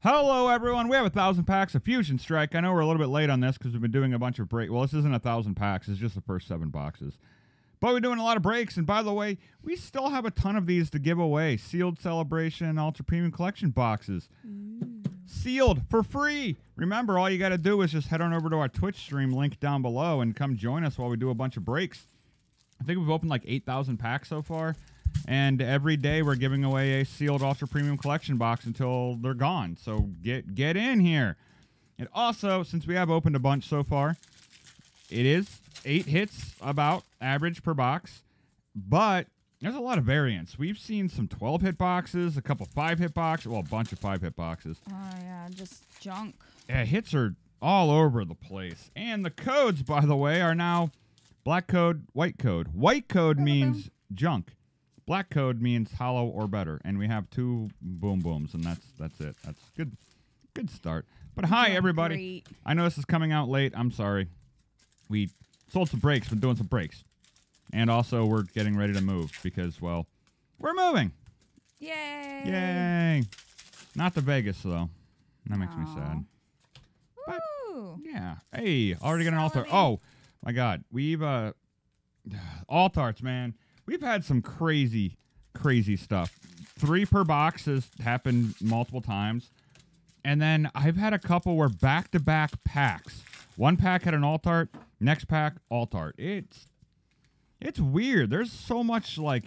Hello, everyone. We have 1,000 packs of Fusion Strike. I know we're a little bit late on this because we've been doing a bunch of breaks. Well, this isn't 1,000 packs. It's just the first 7 boxes. But we're doing a lot of breaks. And by the way, we still have a ton of these to give away. Sealed Celebration, Ultra Premium Collection boxes. Sealed for free. Remember, all you got to do is just head on over to our Twitch stream link down below and come join us while we do a bunch of breaks. I think we've opened like 8,000 packs so far. And every day we're giving away a sealed Ultra Premium Collection box until they're gone. So get in here. And also, since we have opened a bunch so far, it is 8 hits about average per box. But there's a lot of variance. We've seen some 12-hit boxes, a couple 5-hit boxes. Well, a bunch of 5-hit boxes. Oh, yeah, just junk. Yeah, hits are all over the place. And the codes, by the way, are now black code, white code. White code means junk. Black code means hollow or better, and we have 2 boom booms, and that's it. That's good start. But hi, everybody. Great. I know this is coming out late. I'm sorry. We sold some breaks. We're doing some breaks. And also, we're getting ready to move because, well, we're moving. Yay. Yay. Not to Vegas, though. That makes me sad. But, yeah. Hey, already got an altar. Oh, my God. We've, altarts, man. We've had some crazy, crazy stuff. 3 per box has happened multiple times. And then I've had a couple where back-to-back packs. One pack had an altart, next pack, altart. It's weird. There's so much, like,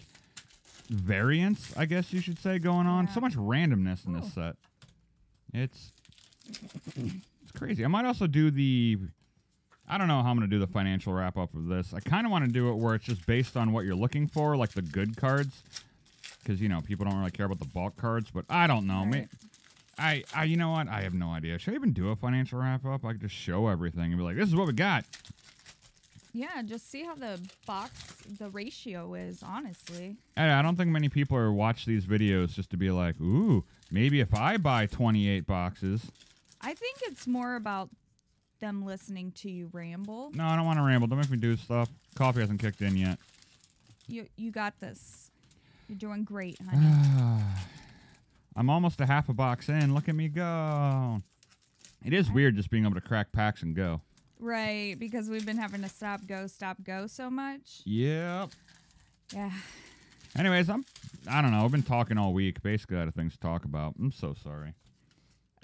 variance, I guess you should say, going on. Yeah. So much randomness in this set. It's crazy. I might also do the... I don't know how I'm going to do the financial wrap-up of this. I kind of want to do it where it's just based on what you're looking for, like the good cards. Because, you know, people don't really care about the bulk cards, but I don't know. Right. I you know what? I have no idea. Should I even do a financial wrap-up? I could just show everything and be like, this is what we got. Yeah, just see how the ratio is, honestly. I don't think many people are watch these videos just to be like, ooh, maybe if I buy 28 boxes. I think it's more about... them listening to you ramble. No, I don't want to ramble. Don't make me do stuff. Coffee hasn't kicked in yet. You got this. You're doing great, honey. I'm almost a half a box in. Look at me go. It is weird just being able to crack packs and go. Right, because we've been having to stop, go so much. Yep. Yeah. Anyways, I don't know. I've been talking all week. Basically, out of things to talk about. I'm so sorry.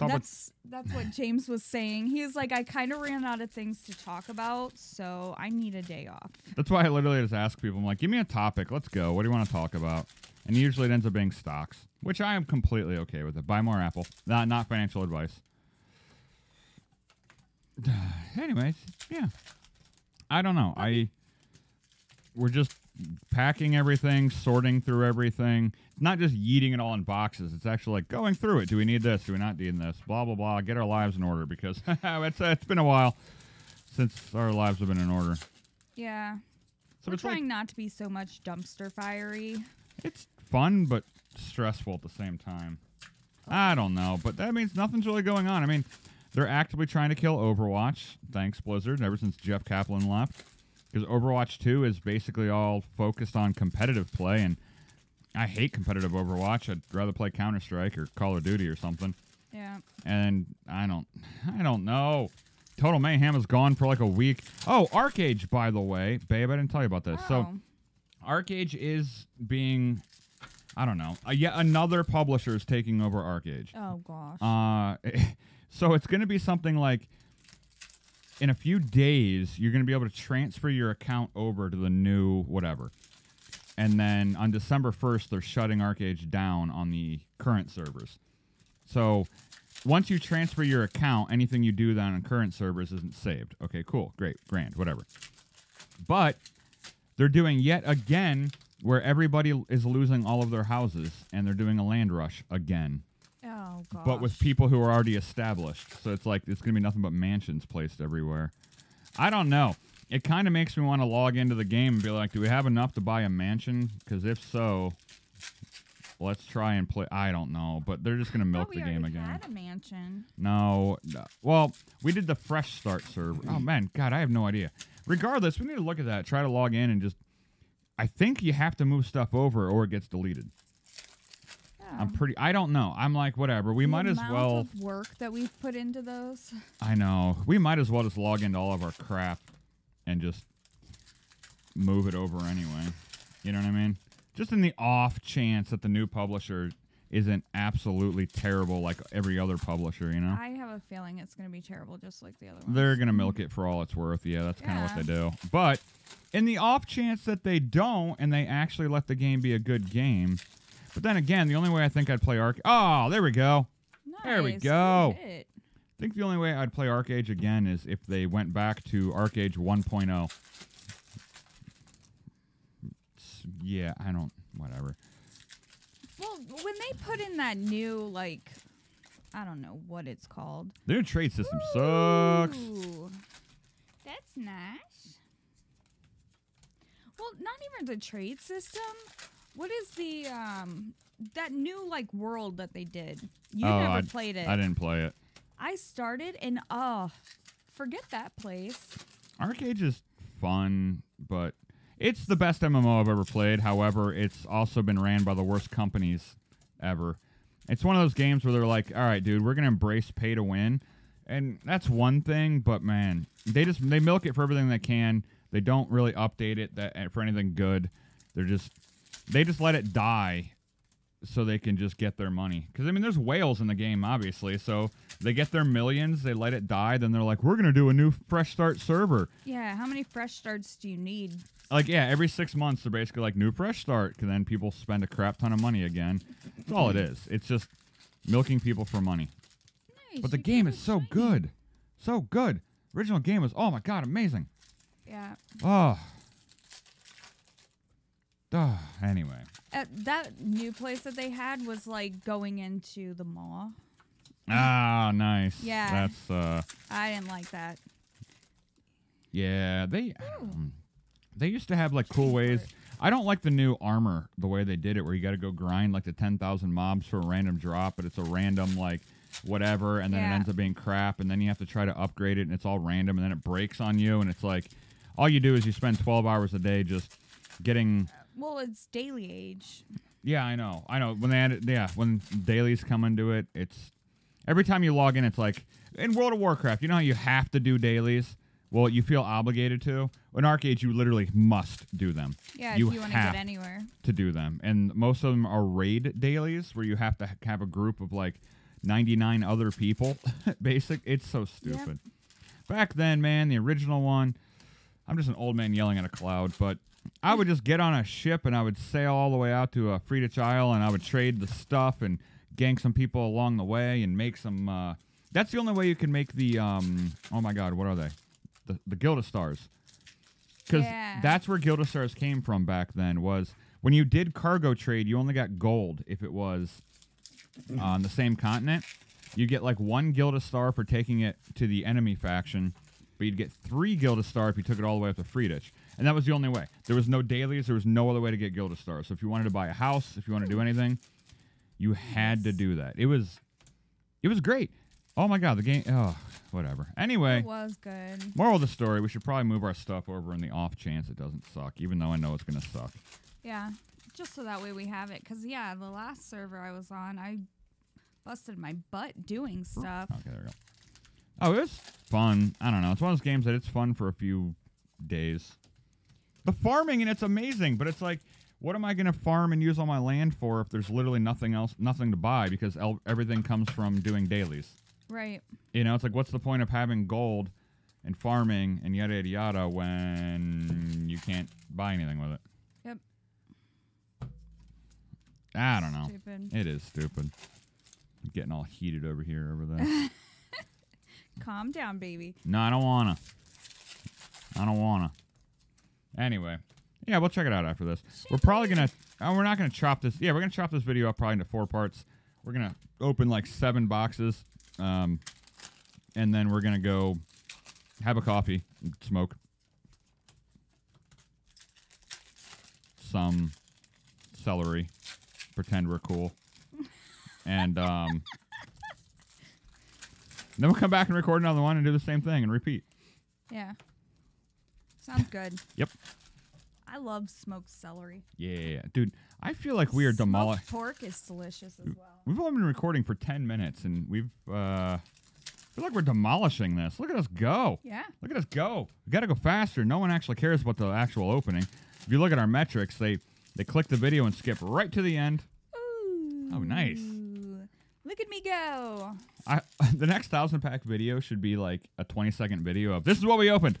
That's what James was saying. He's like, I kind of ran out of things to talk about, so I need a day off. That's why I literally just ask people, I'm like, give me a topic. Let's go. What do you want to talk about? And usually it ends up being stocks, which I am completely okay with it. Buy more Apple. Not financial advice. Anyways, yeah. I don't know. We're just packing everything, sorting through everything. It's not just yeeting it all in boxes. It's actually like going through it. Do we need this? Do we not need this? Blah, blah, blah. Get our lives in order because it's been a while since our lives have been in order. Yeah. So we're trying not to be so much dumpster fiery. It's fun but stressful at the same time. I don't know, but that means nothing's really going on. I mean, they're actively trying to kill Overwatch. Thanks, Blizzard, ever since Jeff Kaplan left. Because Overwatch 2 is basically all focused on competitive play, and I hate competitive Overwatch. I'd rather play Counter-Strike or Call of Duty or something. Yeah. And I don't know. Total Mayhem is gone for like a week. Oh, ArcheAge, by the way. Babe, I didn't tell you about this. So ArcheAge is being, I don't know, yet another publisher is taking over ArcheAge. Oh, gosh. So it's going to be something like, in a few days, you're going to be able to transfer your account over to the new whatever. And then on December 1st, they're shutting ArcheAge down on the current servers. So once you transfer your account, anything you do then on current servers isn't saved. Okay, cool, great, grand, whatever. But they're doing yet again where everybody is losing all of their houses, and they're doing a land rush again. Oh, gosh. But with people who are already established. So it's like, it's going to be nothing but mansions placed everywhere. I don't know. It kind of makes me want to log into the game and be like, do we have enough to buy a mansion? Because if so, let's try and play. I don't know. But they're just going to milk the game again. We had a mansion. No. Well, we did the fresh start server. Oh, man. God, I have no idea. Regardless, we need to look at that. Try to log in and just... I think you have to move stuff over or it gets deleted. I'm pretty, I don't know. I'm like, whatever. We might as well. The amount of work that we've put into those. I know. We might as well just log into all of our crap and just move it over anyway. You know what I mean? Just in the off chance that the new publisher isn't absolutely terrible like every other publisher, you know? I have a feeling it's going to be terrible just like the other ones. They're going to milk it for all it's worth. Yeah, that's kind of what they do. But in the off chance that they don't and they actually let the game be a good game. But then again, the only way I think I'd play ArcheAge... Oh, there we go. Nice. There we go. I think the only way I'd play ArcheAge again is if they went back to ArcheAge 1.0. Yeah, I don't... Whatever. Well, when they put in that new, like, I don't know what it's called. Their trade system sucks. That's nice. Well, not even the trade system. What is the, that new, like, world that they did? You never played it. I didn't play it. I started and, oh, forget that place. ArcheAge is fun, but... It's the best MMO I've ever played. However, it's also been ran by the worst companies ever. It's one of those games where they're like, all right, dude, we're going to embrace pay to win. And that's one thing, but man, they milk it for everything they can. They don't really update it for anything good. They just let it die so they can just get their money. Because, I mean, there's whales in the game, obviously. So they get their millions, they let it die, then they're like, we're going to do a new fresh start server. Yeah, how many fresh starts do you need? Like, yeah, every 6 months, they're basically like, new fresh start, because then people spend a crap ton of money again. That's all it is. It's just milking people for money. Nice, but the game is so good. So good. Original game was, oh my god, amazing. Yeah. Oh. Anyway. That new place that they had was, like, going into the mall. Ah, nice. Yeah. That's, I didn't like that. Yeah, they... They used to have, like, cool ways. I don't like the new armor, the way they did it, where you got to go grind, like, the 10,000 mobs for a random drop, but it's a random, like, whatever, and then it ends up being crap, and then you have to try to upgrade it, and it's all random, and then it breaks on you, and it's like, all you do is you spend 12 hours a day just getting... Well, it's daily age. Yeah, I know. I know. When they added, when dailies come into it, it's... Every time you log in, it's like... In World of Warcraft, you know how you have to do dailies? Well, you feel obligated to. In ArcheAge, you literally must do them. Yeah, if you want to get anywhere. To do them. And most of them are raid dailies where you have to have a group of like 99 other people. Basic. It's so stupid. Yep. Back then, man, the original one, I'm just an old man yelling at a cloud, but I would just get on a ship and I would sail all the way out to Friedrich Isle and I would trade the stuff and gank some people along the way and make some... that's the only way you can make the... oh my god, what are they? The Guild of Stars. Because that's where Guild of Stars came from back then, was when you did cargo trade, you only got gold if it was on the same continent. You get like 1 Guild of Star for taking it to the enemy faction, but you'd get 3 Guild of Star if you took it all the way up to Friedrich. And that was the only way. There was no dailies. There was no other way to get Guild of Stars. So if you wanted to buy a house, if you wanted to do anything, you had to do that. It was great. Oh my god, the game... Oh, whatever. Anyway. It was good. Moral of the story, we should probably move our stuff over in the off chance it doesn't suck, even though I know it's going to suck. Yeah, just so that way we have it. Because, yeah, the last server I was on, I busted my butt doing stuff. Okay, there we go. Oh, it was fun. I don't know. It's one of those games that it's fun for a few days. The farming, and it's amazing, but it's like... What am I going to farm and use all my land for if there's literally nothing else, nothing to buy because everything comes from doing dailies? Right. You know, it's like, what's the point of having gold and farming and yada, yada, yada when you can't buy anything with it? Yep. I don't know. Stupid. It is stupid. I'm getting all heated over here over that. Calm down, baby. No, I don't want to. I don't want to. Anyway. Yeah, we'll check it out after this. We're probably going to... Oh, we're not going to chop this... Yeah, we're going to chop this video up probably into 4 parts. We're going to open like 7 boxes. And then we're going to go have a coffee and smoke some celery, pretend we're cool. And then we'll come back and record another one and do the same thing and repeat. Yeah. Sounds good. Yep. I I love smoked celery. Yeah, dude. I feel like we are demolishing. Pork is delicious as well. We've only been recording for 10 minutes, and we've feel like we're demolishing this. Look at us go. Yeah. Look at us go. We gotta go faster. No one actually cares about the actual opening. If you look at our metrics, they click the video and skip right to the end. Ooh. Oh, nice. Look at me go. The next 1,000-pack video should be like a 20-second video of this is what we opened.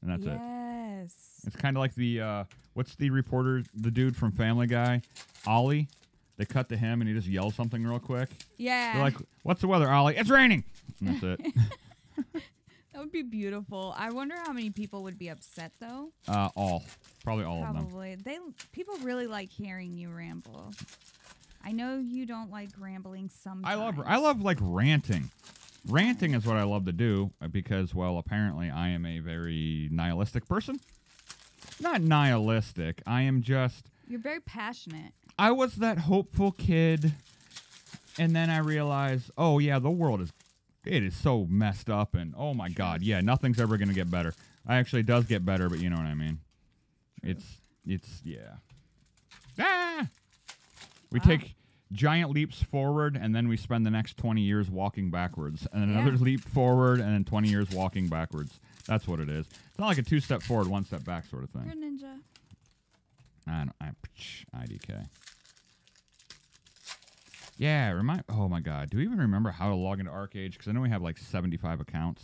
And that's it. Yes. It's kind of like the, what's the reporter, the dude from Family Guy, Ollie? They cut to him and he just yells something real quick. Yeah. They're like, what's the weather, Ollie? It's raining. And that's it. That would be beautiful. I wonder how many people would be upset, though. All. Probably all of them. Probably. People really like hearing you ramble. I know you don't like rambling sometimes. I love like ranting. Ranting is what I love to do because, well, apparently I am a very nihilistic person. Not nihilistic. I am just... You're very passionate. I was that hopeful kid, and then I realized, oh, yeah, the world is... It is so messed up, and oh, my God, yeah, nothing's ever going to get better. Actually, it does get better, but you know what I mean. True. It's, yeah. Ah! We take giant leaps forward, and then we spend the next 20 years walking backwards. And then another leap forward, and then 20 years walking backwards. That's what it is. It's not like a two-step forward, one-step back sort of thing. You're a ninja. IDK. Yeah, oh my God. Do we even remember how to log into ArcheAge? Because I know we have like 75 accounts.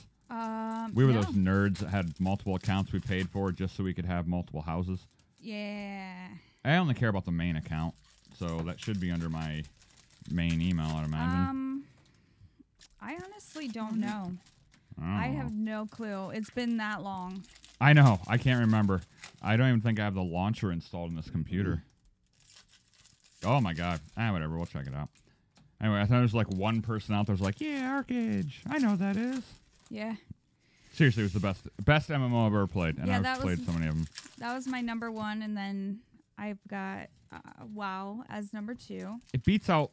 We were those nerds that had multiple accounts we paid for just so we could have multiple houses. Yeah. I only care about the main account, so that should be under my main email, I'd imagine. I honestly don't know. I have no clue. It's been that long. I know. I can't remember. I don't even think I have the launcher installed in this computer. Oh my God. Ah, whatever. We'll check it out. Anyway, I thought there was like one person out there was like, yeah, ArcheAge. I know what that is. Yeah. Seriously, it was the best MMO I've ever played, and I've played so many of them. That was my number one, and then I've got WoW as number two. It beats out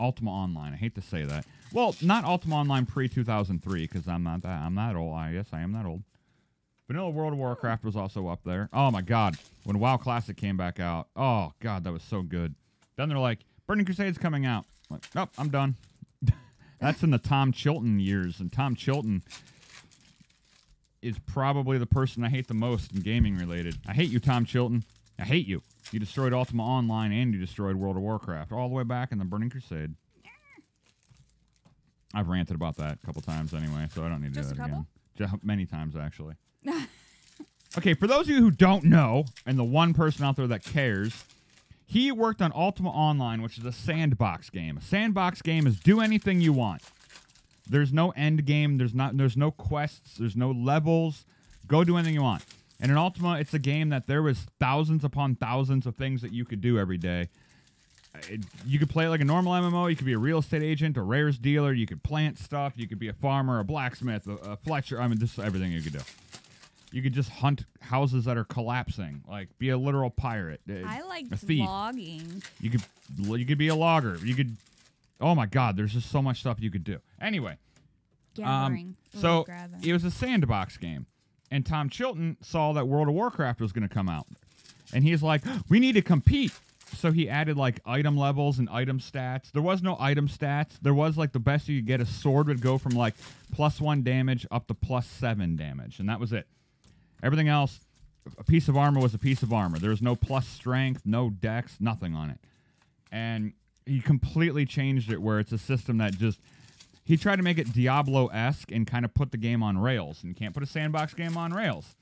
Ultima Online. I hate to say that. Well, not Ultima Online pre-2003, because I'm not old. Yes, I am not old. Vanilla World of Warcraft was also up there. Oh my God. When WoW Classic came back out. Oh God, that was so good. Then they're like, Burning Crusade's coming out. Like, nope, I'm done. That's in the Tom Chilton years, and Tom Chilton is probably the person I hate the most in gaming related. I hate you, Tom Chilton. I hate you. You destroyed Ultima Online and you destroyed World of Warcraft all the way back in the Burning Crusade. Yeah. I've ranted about that a couple times anyway, so I don't need to do that again. Just many times, actually. Okay, for those of you who don't know, and the one person out there that cares, he worked on Ultima Online, which is a sandbox game. A sandbox game is do anything you want. There's no end game. There's no quests. There's no levels. Go do anything you want. And in Ultima, it's a game that there was thousands upon thousands of things that you could do every day. You could play it like a normal MMO. You could be a real estate agent, a rares dealer. You could plant stuff. You could be a farmer, a blacksmith, a fletcher. I mean, this is everything you could do. You could just hunt houses that are collapsing, like be a literal pirate. I like logging. You could be a logger. You could, oh my God, there's just so much stuff you could do. Anyway, gathering. So it was a sandbox game, and Tom Chilton saw that World of Warcraft was going to come out, and he's like, we need to compete. So he added like item levels and item stats. There was no item stats. There was like the best you could get. A sword would go from like +1 damage up to +7 damage, and that was it. Everything else, a piece of armor was a piece of armor. There was no plus strength, no dex, nothing on it. And he completely changed it where it's a system that just... He tried to make it Diablo-esque and kind of put the game on rails. And you can't put a sandbox game on rails.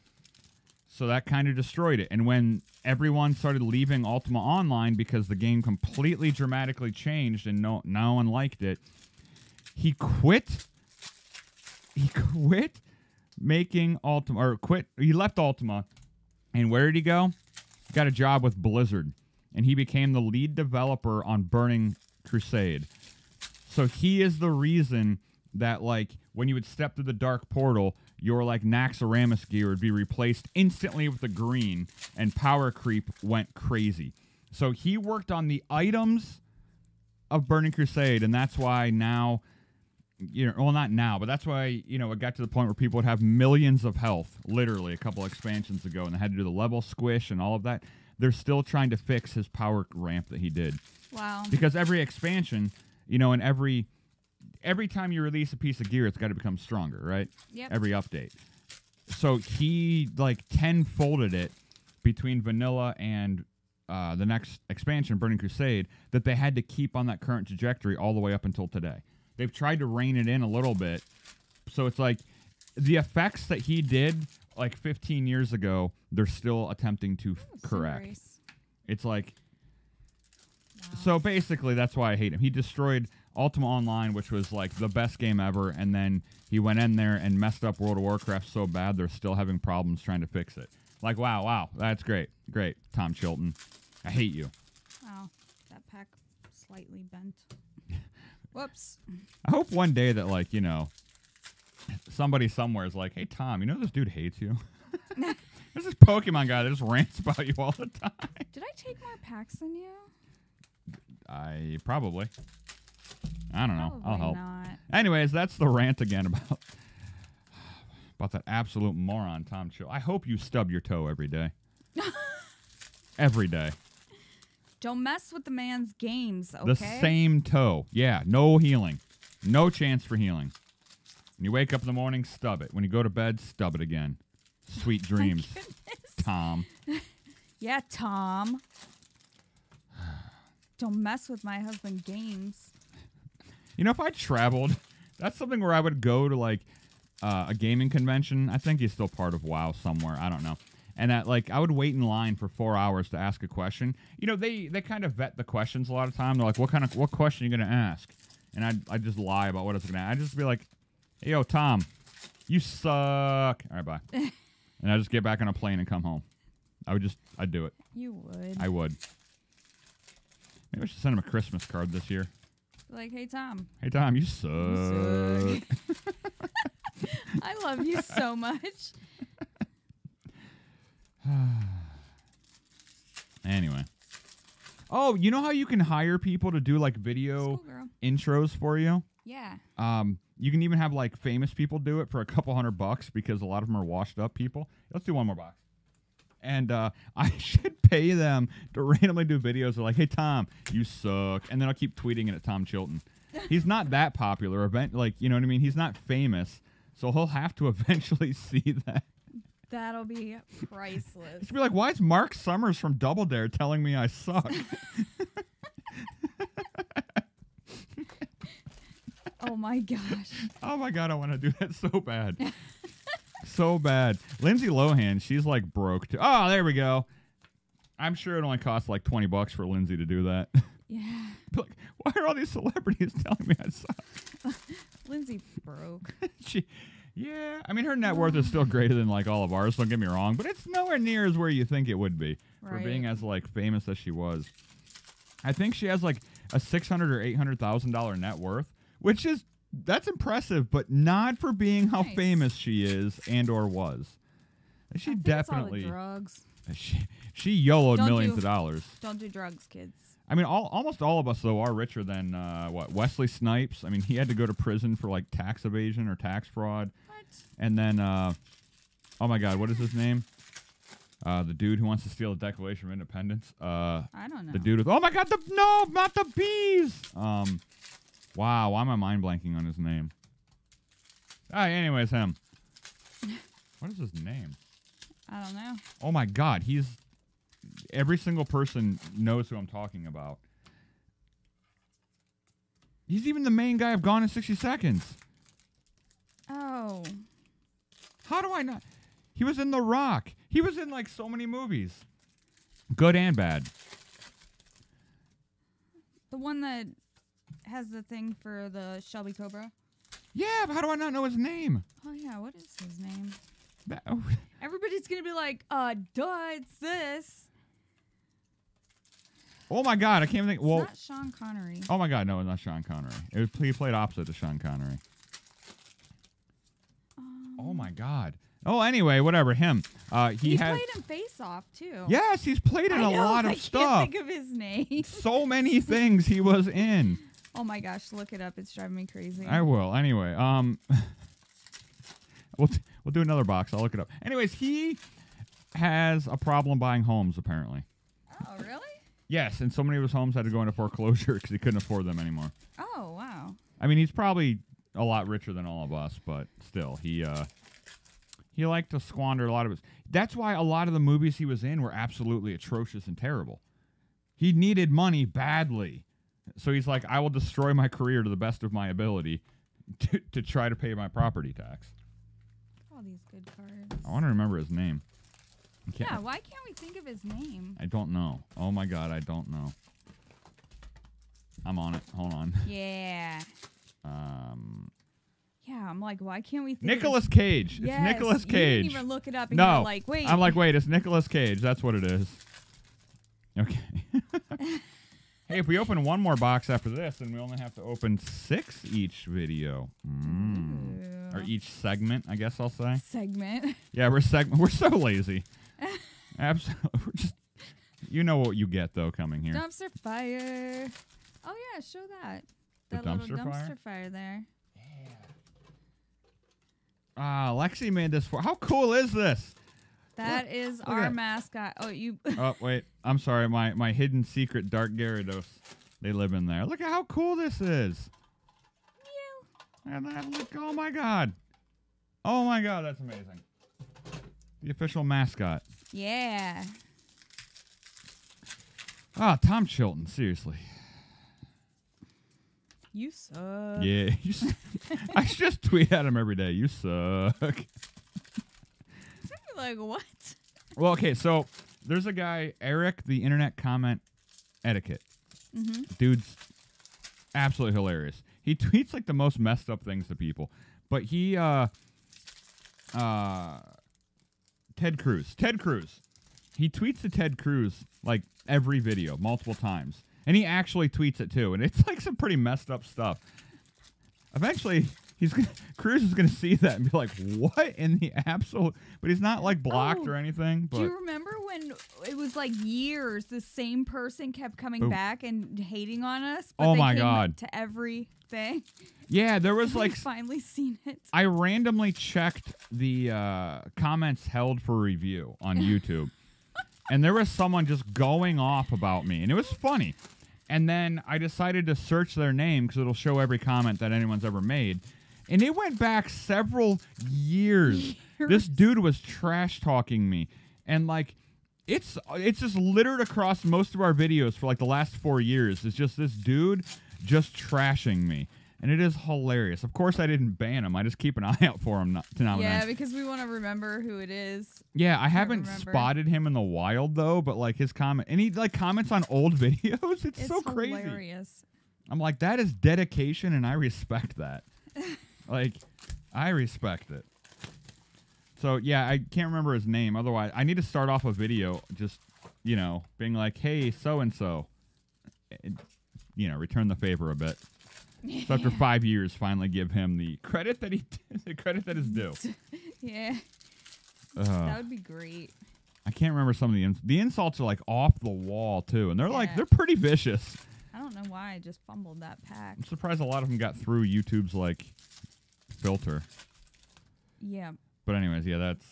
So that kind of destroyed it. And when everyone started leaving Ultima Online because the game completely dramatically changed and no one liked it, he quit. He quit. Making Ultima, or quit, he left Ultima, and where did he go? He got a job with Blizzard, and he became the lead developer on Burning Crusade. So he is the reason that, like, when you would step through the dark portal, your, like, Naxxramas gear would be replaced instantly with the green, and power creep went crazy. So he worked on the items of Burning Crusade, and that's why now you know, well, not now, but that's why, you know, it got to the point where people would have millions of health, literally a couple expansions ago, and they had to do the level squish and all of that. They're still trying to fix his power ramp that he did. Wow. Because every expansion, you know, and every time you release a piece of gear, it's got to become stronger, right? Yep. Every update. So he, like, tenfolded it between vanilla and the next expansion, Burning Crusade, that they had to keep on that current trajectory all the way up until today. They've tried to rein it in a little bit. So it's like the effects that he did, like, 15 years ago, they're still attempting to correct. It's like... Wow. So basically, that's why I hate him. He destroyed Ultima Online, which was like the best game ever, and then he went in there and messed up World of Warcraft so bad they're still having problems trying to fix it. Like, wow, that's great. Great, Tom Chilton. I hate you. Wow, that pack slightly bent. Whoops. I hope one day that, like, you know, somebody somewhere is like, hey, Tom, you know this dude hates you? There's this Pokemon guy that just rants about you all the time. Did I take more packs than you? I don't know. I'll help. Not. Anyways, that's the rant again about that absolute moron, Tom Chill. I hope you stub your toe every day. Every day. Don't mess with the man's games, okay? The same toe. Yeah, no healing. No chance for healing. When you wake up in the morning, stub it. When you go to bed, stub it again. Sweet dreams, Tom. Yeah, Tom. Don't mess with my husband's games. You know, if I traveled, that's something where I would go to, like, a gaming convention. I think he's still part of WoW somewhere. I don't know. And, that, like, I would wait in line for 4 hours to ask a question. You know, they kind of vet the questions a lot of time. They're like, what question are you going to ask? And I'd just lie about what I was going to ask. I'd just be like, hey, yo, Tom, you suck. All right, bye. And I'd just get back on a plane and come home. I'd do it. You would. I would. Maybe I should send him a Christmas card this year. Like, hey, Tom. Hey, Tom, you suck. You suck. I love you so much. Anyway. Oh, you know how you can hire people to do, like, video intros for you? Yeah. You can even have, like, famous people do it for a couple $100 because a lot of them are washed up people. Let's do one more box. And I should pay them to randomly do videos. They're like, hey, Tom, you suck. And then I'll keep tweeting it at Tom Chilton. He's not that popular. Like, you know what I mean? He's not famous. So he'll have to eventually see that. That'll be priceless. He'll be like, why is Mark Summers from Double Dare telling me I suck? Oh, my gosh. Oh, my God. I want to do that so bad. So bad. Lindsay Lohan, she's like broke too. Oh, there we go. I'm sure it only costs like $20 for Lindsay to do that. Yeah. Like, why are all these celebrities telling me I suck? Lindsay broke. Yeah. I mean, her net worth is still greater than like all of ours. Don't get me wrong, but it's nowhere near as where you think it would be for being as like famous as she was. I think she has like a $600,000 or $800,000 net worth, which is. That's impressive, but not for being how famous she is and or was. She definitely it's all the drugs. She YOLO'd millions of dollars. Don't do drugs, kids. I mean, almost all of us though are richer than what Wesley Snipes. I mean, he had to go to prison for like tax evasion or tax fraud. What? And then, oh my God, what is his name? The dude who wants to steal the Declaration of Independence. I don't know. The dude with oh my God, no, not the bees. Wow, why am I mind blanking on his name? Ah, anyways, him. What is his name? I don't know. Oh my God, he's every single person knows who I'm talking about. He's even the main guy of Gone in 60 Seconds. Oh. How do I not? He was in The Rock. He was in like so many movies. Good and bad. The one that has the thing for the Shelby Cobra. Yeah, but how do I not know his name? Oh, yeah, what is his name? Everybody's going to be like, duh, it's this. Oh, my God, I can't think. Well, it's not Sean Connery. Oh, my God, no, it's not Sean Connery. He played opposite to Sean Connery. Oh, my God. Oh, anyway, whatever, him. He played in Face Off, too. Yes, he's played in a lot of stuff. I can't think of his name. So many things he was in. Oh my gosh, look it up. It's driving me crazy. I will. Anyway, we'll do another box. I'll look it up. Anyways, he has a problem buying homes apparently. Oh, really? Yes, and so many of his homes had to go into foreclosure because he couldn't afford them anymore. Oh, wow. I mean, he's probably a lot richer than all of us, but still, he liked to squander a lot of his... That's why a lot of the movies he was in were absolutely atrocious and terrible. He needed money badly. So he's like, I will destroy my career to the best of my ability to try to pay my property tax. All these good cards. I want to remember his name. Yeah, why can't we think of his name? I don't know. Oh my god, I don't know. I'm on it. Hold on. Yeah. Yeah, I'm like, why can't we think Nicolas Cage. Yes. It's Nicolas Cage. You didn't even look it up and no. You're like, wait. I'm like, wait, it's Nicolas Cage. That's what it is. Okay. Hey, if we open one more box after this, then we only have to open 6 each video. Mm. Or each segment, I guess I'll say. Segment. Yeah, we're so lazy. Absolutely. We're just, you know what you get, though, coming here. Dumpster fire. Oh, yeah, show that. That the little dumpster fire there. Yeah. Ah, Lexi made this for... How cool is this? That is our mascot. Oh, you. Oh, wait. I'm sorry. My hidden secret, Dark Gyarados. They live in there. Look at how cool this is. Mew. And that look. Oh my god. Oh my god. That's amazing. The official mascot. Yeah. Ah, oh, Tom Chilton. Seriously. You suck. Yeah. You I just tweet at him every day. You suck. Like, what? Well, okay, so there's a guy, Eric, the Internet Comment Etiquette. Mm-hmm. Dude's absolutely hilarious. He tweets, like, the most messed up things to people. But he, Ted Cruz. He tweets to Ted Cruz, like, every video, multiple times. And he actually tweets it, too. And it's, like, some pretty messed up stuff. Eventually... Cruz is going to see that and be like, what in the absolute... But he's not, like, blocked or anything. But do you remember when it was, like, years the same person kept coming back and hating on us? But they came to everything. Yeah, there was, like... finally seen it. I randomly checked the comments held for review on YouTube. And there was someone just going off about me. And it was funny. And then I decided to search their name because it'll show every comment that anyone's ever made. And it went back several years. This dude was trash talking me. And, like, it's just littered across most of our videos for, like, the last 4 years. It's just this dude just trashing me. And it is hilarious. Of course, I didn't ban him. I just keep an eye out for him to nominate. Yeah, because we want to remember who it is. Yeah, I haven't spotted him in the wild, though. But, like, his comment... And he, like, comments on old videos. It's so crazy. It's hilarious. I'm like, that is dedication, and I respect that. Like, I respect it. So, yeah, I can't remember his name. Otherwise, I need to start off a video just, you know, being like, hey, so-and-so, you know, return the favor a bit. Yeah. So after 5 years, finally give him the credit that the credit that is due. Yeah. That would be great. I can't remember some of the insults are, like, off the wall, too. And they're, like, they're pretty vicious. I don't know why I just fumbled that pack. I'm surprised a lot of them got through YouTube's, like... filter. Yeah. But anyways, yeah, that's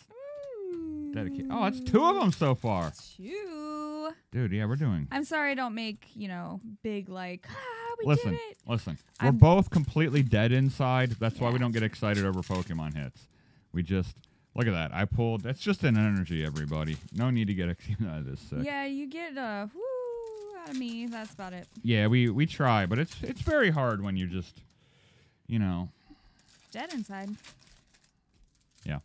dedicated. Oh, that's 2 of them so far. 2. Dude, yeah, we're doing. I'm sorry I don't make, you know, big like, we did it. Listen, we're both completely dead inside. That's why we don't get excited over Pokemon hits. We just, look at that. I pulled, that's just an energy, everybody. No need to get excited out of this. Yeah, you get a whoo out of me. That's about it. Yeah, we try, but it's very hard when you're just, you know, dead inside. Yeah.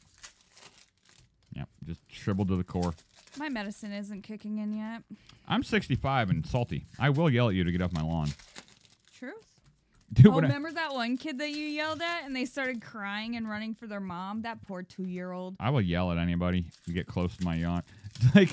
Yeah, just shriveled to the core. My medicine isn't kicking in yet. I'm 65 and salty. I will yell at you to get off my lawn. Truth? Dude, oh, remember that one kid that you yelled at and they started crying and running for their mom? That poor 2-year-old. I will yell at anybody who get close to my yawn. Like...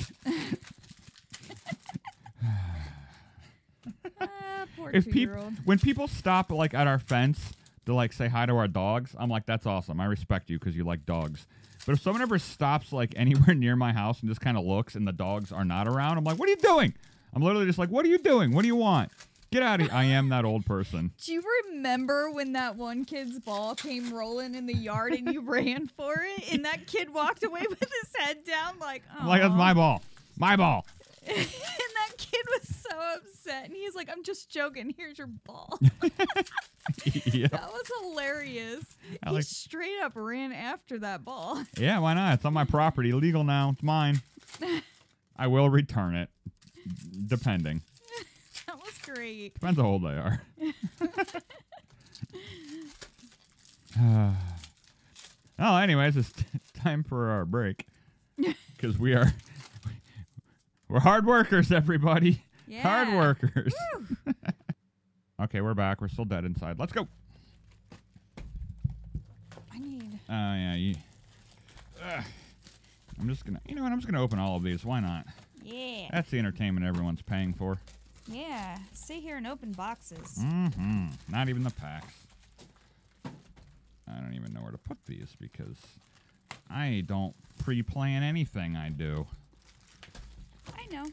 poor 2-year-old. When people stop, like, at our fence... to, like, say hi to our dogs, I'm like, that's awesome. I respect you because you like dogs. But if someone ever stops, like, anywhere near my house and just kind of looks and the dogs are not around, I'm like, what are you doing? I'm literally just like, what are you doing? What do you want? Get out of here. I am that old person. Do you remember when that one kid's ball came rolling in the yard and you ran for it? And that kid walked away with his head down like, oh. Like, that's my ball. My ball. And that kid was so upset. And he's like, I'm just joking. Here's your ball. Yep. That was hilarious. He straight up ran after that ball. Yeah, why not? It's on my property. Legal now. It's mine. I will return it. Depending. That was great. Depends how old they are. Oh, anyways, it's time for our break. Because we're hard workers, everybody. Yeah. Hard workers. Okay, we're back. We're still dead inside. Let's go. I need... Oh, yeah. I'm just going to... You know what? I'm just going to open all of these. Why not? Yeah. That's the entertainment everyone's paying for. Yeah, sit here and open boxes. Mm-hmm. Not even the packs. I don't even know where to put these because I don't pre-plan anything I do. I know.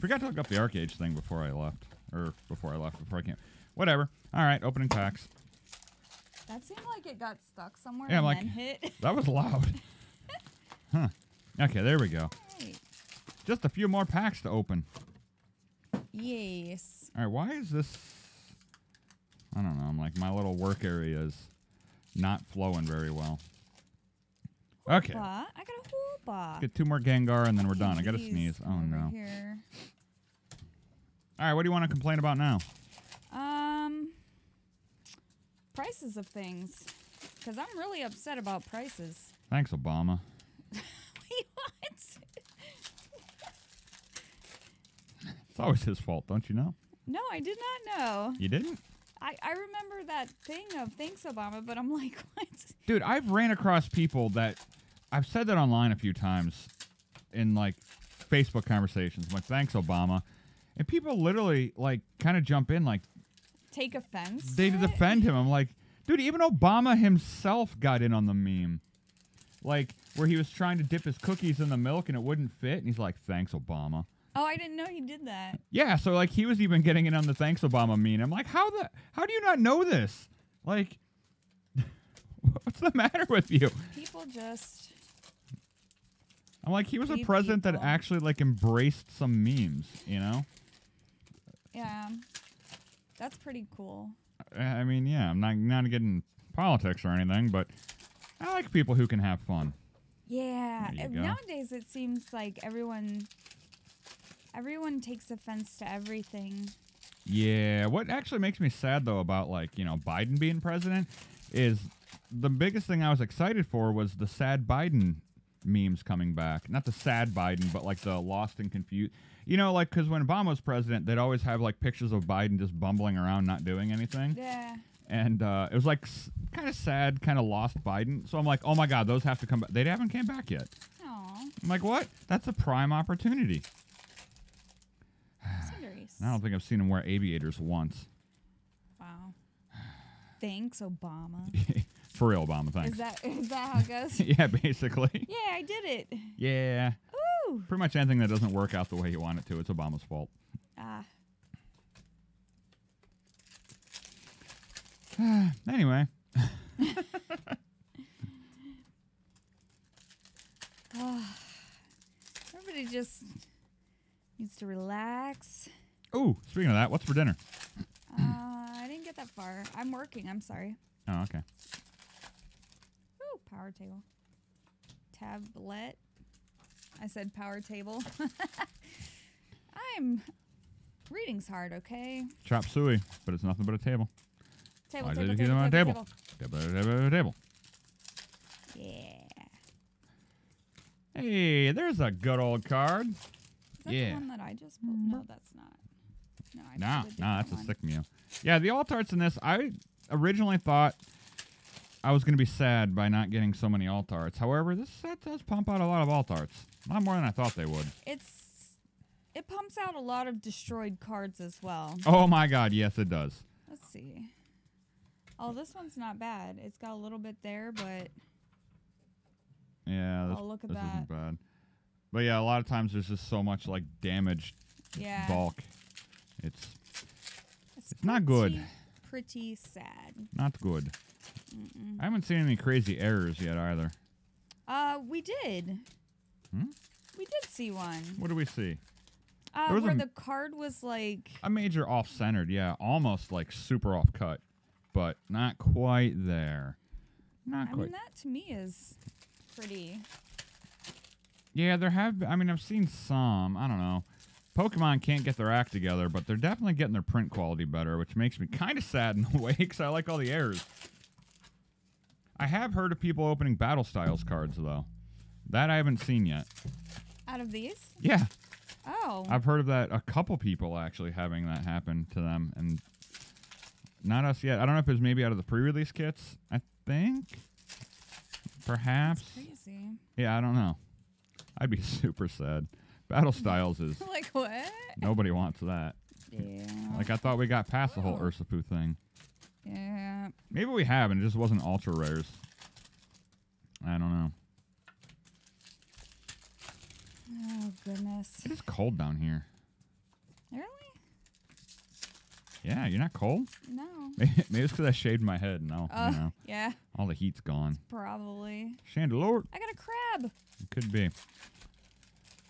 Forgot to look up the ArcheAge thing before I left. Or before I left, before I came. Whatever. All right, opening packs. That seemed like it got stuck somewhere and then hit. That was loud. Huh. Okay, there we go. Right. Just a few more packs to open. Yes. All right, why is this... I don't know. I'm like, my little work area is not flowing very well. Okay. I got a whole box. Get two more Gengar and then we're done. I got to sneeze. Oh, no. Here. All right, what do you want to complain about now? Prices of things. Because I'm really upset about prices. Thanks, Obama. Wait, what? It's always his fault, don't you know? No, I did not know. You didn't? I remember that thing of thanks, Obama, but I'm like, what? Dude, I've ran across people that... I've said that online a few times in, like, Facebook conversations. I'm like, thanks, Obama. And people literally, like, kind of jump in, like... Take offense? They defend him. I'm like, dude, even Obama himself got in on the meme. Like, where he was trying to dip his cookies in the milk and it wouldn't fit. And he's like, thanks, Obama. Oh, I didn't know he did that. Yeah, so like he was even getting in on the thanks Obama meme. I'm like, how do you not know this? Like, what's the matter with you? People just. I'm like, he was a president that actually like embraced some memes, you know? Yeah, that's pretty cool. I mean, yeah, I'm not getting politics or anything, but I like people who can have fun. Yeah, nowadays it seems like everyone takes offense to everything. Yeah. What actually makes me sad, though, about, like, you know, Biden being president is the biggest thing I was excited for was the sad Biden memes coming back. Not the sad Biden, but, like, the lost and confused. You know, like, because when Obama was president, they'd always have, like, pictures of Biden just bumbling around, not doing anything. Yeah. And it was, like, kind of sad, kind of lost Biden. So I'm like, oh, my God, those have to come back. They haven't came back yet. Aw. I'm like, what? That's a prime opportunity. I don't think I've seen him wear aviators once. Wow. Thanks, Obama. For real, Obama, thanks. Is that how it goes? Yeah, basically. Yeah, I did it. Yeah. Ooh. Pretty much anything that doesn't work out the way you want it to, it's Obama's fault. Ah. Anyway. Everybody just... needs to relax. Oh, speaking of that, what's for dinner? I didn't get that far. I'm working. I'm sorry. Oh, okay. Ooh, power table. Tablet. I said power table. Reading's hard, okay? Chop suey, but it's nothing but a table. Table. Yeah. Hey, there's a good old card. Is that the one that I just pulled? No, that's not. No, nah, that's a sick Mew. Yeah, the alt arts in this, I originally thought I was going to be sad by not getting so many alt arts. However, this set does pump out a lot of alt arts. Not more than I thought they would. It pumps out a lot of destroyed cards as well. Oh my God, yes it does. Let's see. Oh, this one's not bad. It's got a little bit there, but... yeah, this isn't bad. But yeah, a lot of times there's just so much like damaged bulk. It's not good. Pretty sad. Not good. Mm-mm. I haven't seen any crazy errors yet either. We did. Hmm? We did see one. What did we see? Where the card was like... A major off-centered, yeah. Almost like super off-cut. But not quite there. Not quite. I mean, that to me is pretty... Yeah, there have been... I mean, I've seen some. I don't know. Pokemon can't get their act together, but they're definitely getting their print quality better, which makes me kind of sad in a way, because I like all the errors. I have heard of people opening Battle Styles cards, though. That I haven't seen yet. Out of these? Yeah. Oh. I've heard of that. A couple people actually having that happen to them, and not us yet. I don't know if it was maybe out of the pre-release kits, I think. Perhaps. That's crazy. Yeah, I don't know. I'd be super sad. Battle Styles is... Like what? Nobody wants that. Yeah. Like, I thought we got past the whole Urshifu thing. Yeah. Maybe we have, and it just wasn't ultra rares. I don't know. Oh, goodness. It is cold down here. Really? Yeah, you're not cold? No. Maybe it's because I shaved my head and all, you know, yeah. All the heat's gone. Probably. Chandelure. I got a crab. It could be.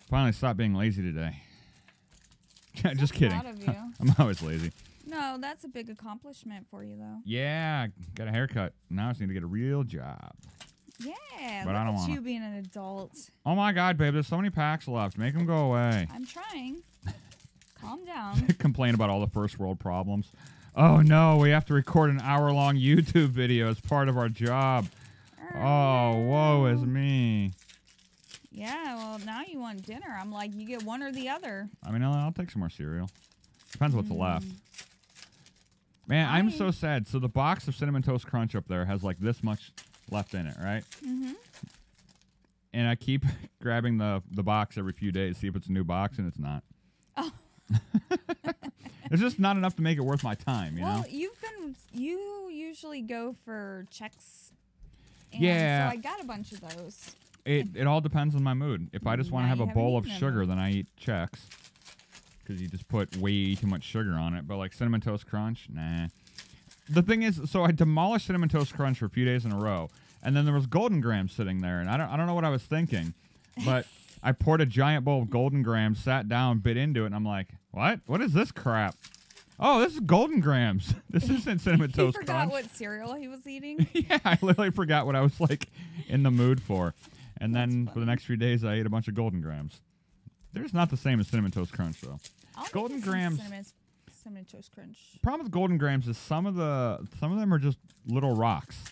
Finally stopped being lazy today. Just kidding. Proud of you. I'm always lazy. No, that's a big accomplishment for you, though. Yeah, got a haircut. Now I just need to get a real job. Yeah, but look at you being an adult. Oh my God, babe, there's so many packs left. Make them go away. I'm trying. Calm down. Complain about all the first world problems. Oh no, we have to record an hour-long YouTube video as part of our job. Oh, woe is me. Yeah, well, now you want dinner. I'm like, you get one or the other. I mean, I'll take some more cereal. Depends what's left. Man, I'm so sad. So the box of Cinnamon Toast Crunch up there has like this much left in it, right? Mm-hmm. And I keep grabbing the box every few days to see if it's a new box, and it's not. Oh. It's just not enough to make it worth my time, you know? Well, you usually go for checks. And yeah. So I got a bunch of those. It all depends on my mood. If I just want to have a bowl of sugar, then I eat Chex. Because you just put way too much sugar on it. But like Cinnamon Toast Crunch, nah. The thing is, so I demolished Cinnamon Toast Crunch for a few days in a row. And then there was Golden Grahams sitting there. And I don't know what I was thinking. But I poured a giant bowl of Golden Grahams, sat down, bit into it. And I'm like, what? What is this crap? Oh, this is Golden Grahams. This isn't Cinnamon Toast Crunch. He forgot what cereal he was eating? Yeah, I literally forgot what I was like in the mood for. And then for the next few days, I ate a bunch of Golden Grahams. There's not the same as Cinnamon Toast Crunch, though. Golden Grahams. Cinnamon Toast Crunch. Problem with Golden Grahams is some of them are just little rocks.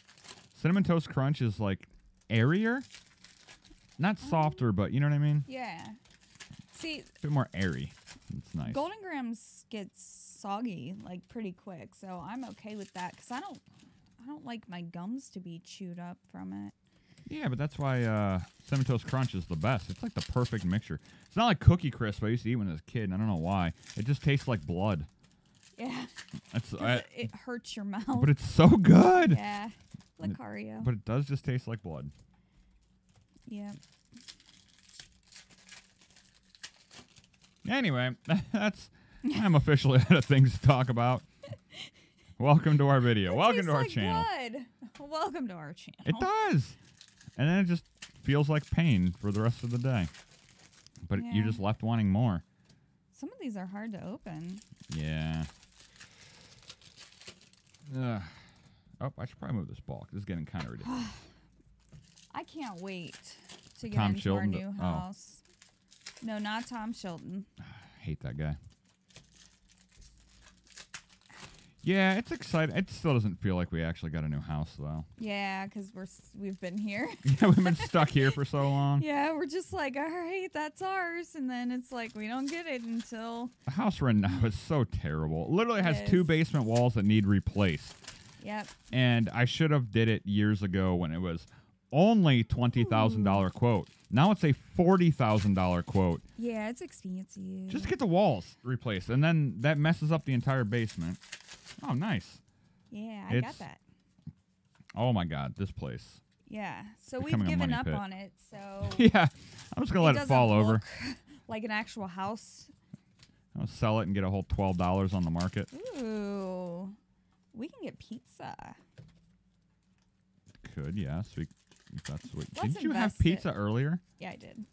Cinnamon Toast Crunch is like airier, not softer, but you know what I mean. Yeah. See. A bit more airy. It's nice. Golden Grahams gets soggy like pretty quick, so I'm okay with that because I don't like my gums to be chewed up from it. Yeah, but that's why Cinnamon Toast Crunch is the best. It's like the perfect mixture. It's not like Cookie Crisp I used to eat when I was a kid, and I don't know why. It just tastes like blood. Yeah. It hurts your mouth. But it's so good. Yeah. Lucario. But it does just taste like blood. Yeah. Anyway, I'm officially out of things to talk about. Welcome to our video. Welcome to our channel. Blood. Welcome to our channel. It does. And then it just feels like pain for the rest of the day. But you're just left wanting more. Some of these are hard to open. Yeah. Ugh. Oh, I should probably move this ball. This is getting kind of ridiculous. I can't wait to get into our new house. No, not Tom Chilton. I hate that guy. Yeah, it's exciting. It still doesn't feel like we actually got a new house, though. Yeah, because we've been here. Yeah, we've been stuck here for so long. Yeah, we're just like, all right, that's ours. And then it's like, we don't get it until... The house right now is so terrible. Literally has two basement walls that need replaced. Yep. And I should have did it years ago when it was only $20,000 quote. Now it's a $40,000 quote. Yeah, it's expensive. Just get the walls replaced. And then that messes up the entire basement. Oh, nice. Yeah, I got that. Oh, my God, this place. Yeah, so we've given up on it, so... Yeah, I'm just going to let it fall over. Like an actual house. I'll sell it and get a whole $12 on the market. Ooh. We can get pizza. Could, yes. We, that's what, didn't you have pizza earlier? Yeah, I did.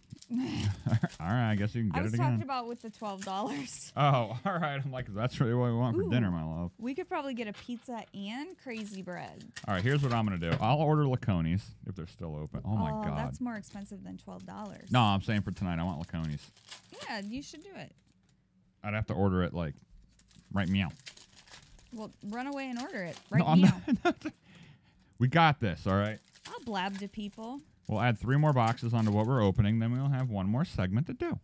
All right, I guess you can get it again. I was talking about with the $12. Oh, all right. I'm like, that's really what we want for dinner, my love. We could probably get a pizza and crazy bread. All right, here's what I'm going to do. I'll order Laconis if they're still open. Oh, my God. That's more expensive than $12. No, I'm saying for tonight. I want Laconis. Yeah, you should do it. I'd have to order it, like, right meow. Well, run away and order it right meow. We got this, all right? I'll blab to people. We'll add 3 more boxes onto what we're opening. Then we'll have 1 more segment to do.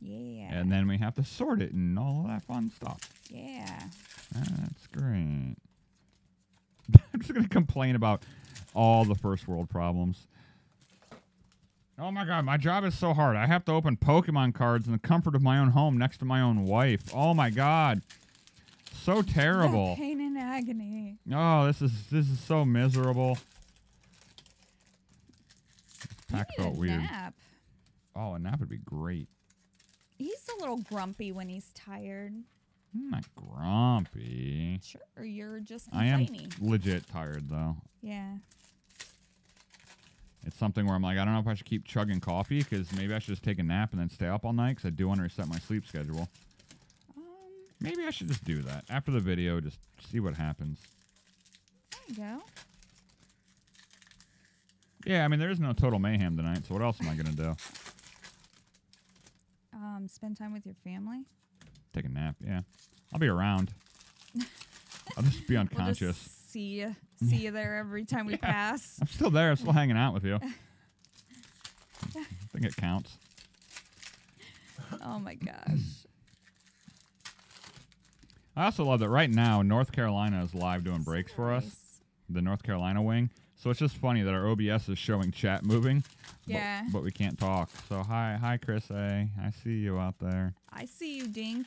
Yeah. And then we have to sort it and all that fun stuff. Yeah. That's great. I'm just going to complain about all the first world problems. Oh, my God. My job is so hard. I have to open Pokemon cards in the comfort of my own home next to my own wife. Oh, my God. So terrible. The pain and agony. Oh, this is so miserable. Pack felt weird. Nap. Oh, a nap would be great. He's a little grumpy when he's tired. I'm not grumpy. Sure, you're just complaining. I am legit tired, though. Yeah. It's something where I'm like, I don't know if I should keep chugging coffee, because maybe I should just take a nap and then stay up all night, because I do want to reset my sleep schedule. Maybe I should just do that. After the video, just see what happens. There you go. Yeah, I mean, there is no Total Mayhem tonight, so what else am I going to do? Spend time with your family? Take a nap, yeah. I'll be around. I'll just be unconscious. We'll just see you there every time we pass. I'm still there. I'm still hanging out with you. I think it counts. Oh, my gosh. I also love that right now, North Carolina is live doing breaks for us. The North Carolina wing. So it's just funny that our OBS is showing chat moving, yeah. But we can't talk. So hi, Chris A. I see you out there. I see you, Dink.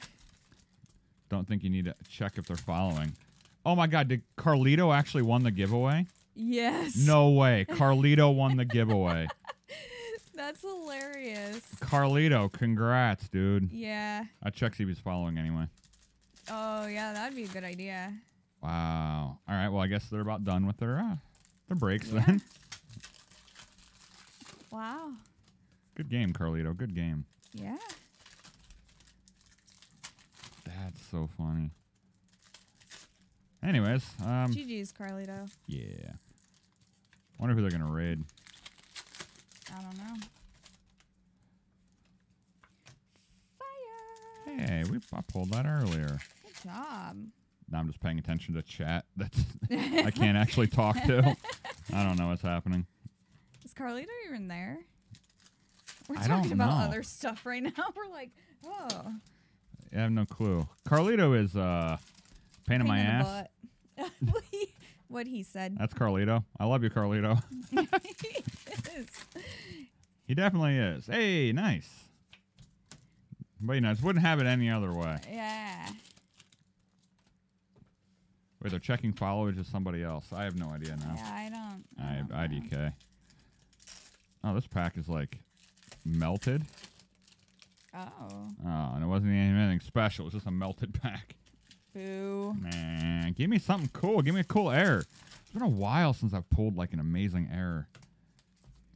Don't think you need to check if they're following. Oh my God, did Carlito actually won the giveaway? Yes. No way, Carlito won the giveaway. That's hilarious. Carlito, congrats, dude. Yeah. I checked see if he's following anyway. Oh yeah, that'd be a good idea. Wow. All right. Well, I guess they're about done with their. The breaks then. Wow. Good game, Carlito. Good game. Yeah. That's so funny. Anyways. GG's, Carlito. Yeah. Wonder who they're going to raid. I don't know. Fire! Hey, I pulled that earlier. Good job. Now I'm just paying attention to chat that I can't actually talk to. I don't know what's happening. Is Carlito even there? We're talking about other stuff right now. We're like, whoa. I have no clue. Carlito is pain in my ass. What he said. That's Carlito. I love you, Carlito. He is. He definitely is. Hey, nice. But you know, just wouldn't have it any other way. Yeah. Wait, they're checking followers of somebody else. I have no idea now. Yeah, I don't know. IDK. Oh, this pack is like melted. Oh. Oh, and it wasn't even anything special. It was just a melted pack. Boo. Man, give me something cool. Give me a cool error. It's been a while since I've pulled like an amazing error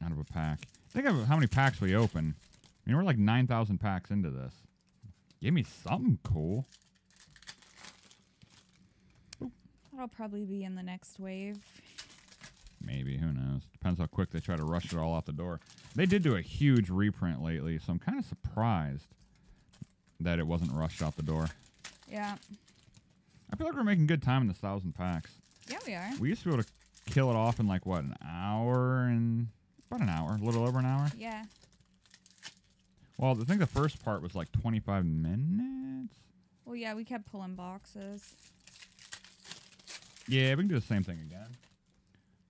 out of a pack. Think of how many packs we open. I mean, we're like 9,000 packs into this. Give me something cool. That'll probably be in the next wave. Maybe. Who knows? Depends how quick they try to rush it all out the door. They did do a huge reprint lately, so I'm kind of surprised that it wasn't rushed out the door. Yeah. I feel like we're making good time in the 1,000 packs. Yeah, we are. We used to be able to kill it off in like, what, about an hour, a little over an hour? Yeah. Well, I think the first part was like 25 minutes. Well, yeah, we kept pulling boxes. Yeah, we can do the same thing again.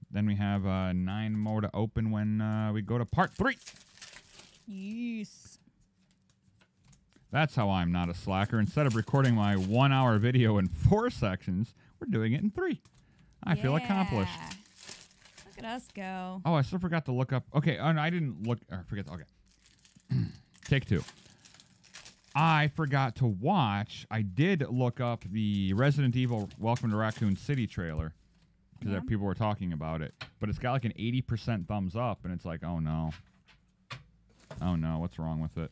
Then we have 9 more to open when we go to part 3. Yes. That's how I'm not a slacker. Instead of recording my 1-hour video in 4 sections, we're doing it in 3. I feel accomplished. Look at us go. Oh, I still forgot to look up. Okay, oh, no, I didn't look. Take 2. I forgot to watch. I did look up the Resident Evil Welcome to Raccoon City trailer because people were talking about it. But it's got like an 80% thumbs up, and it's like, oh no. Oh no, what's wrong with it?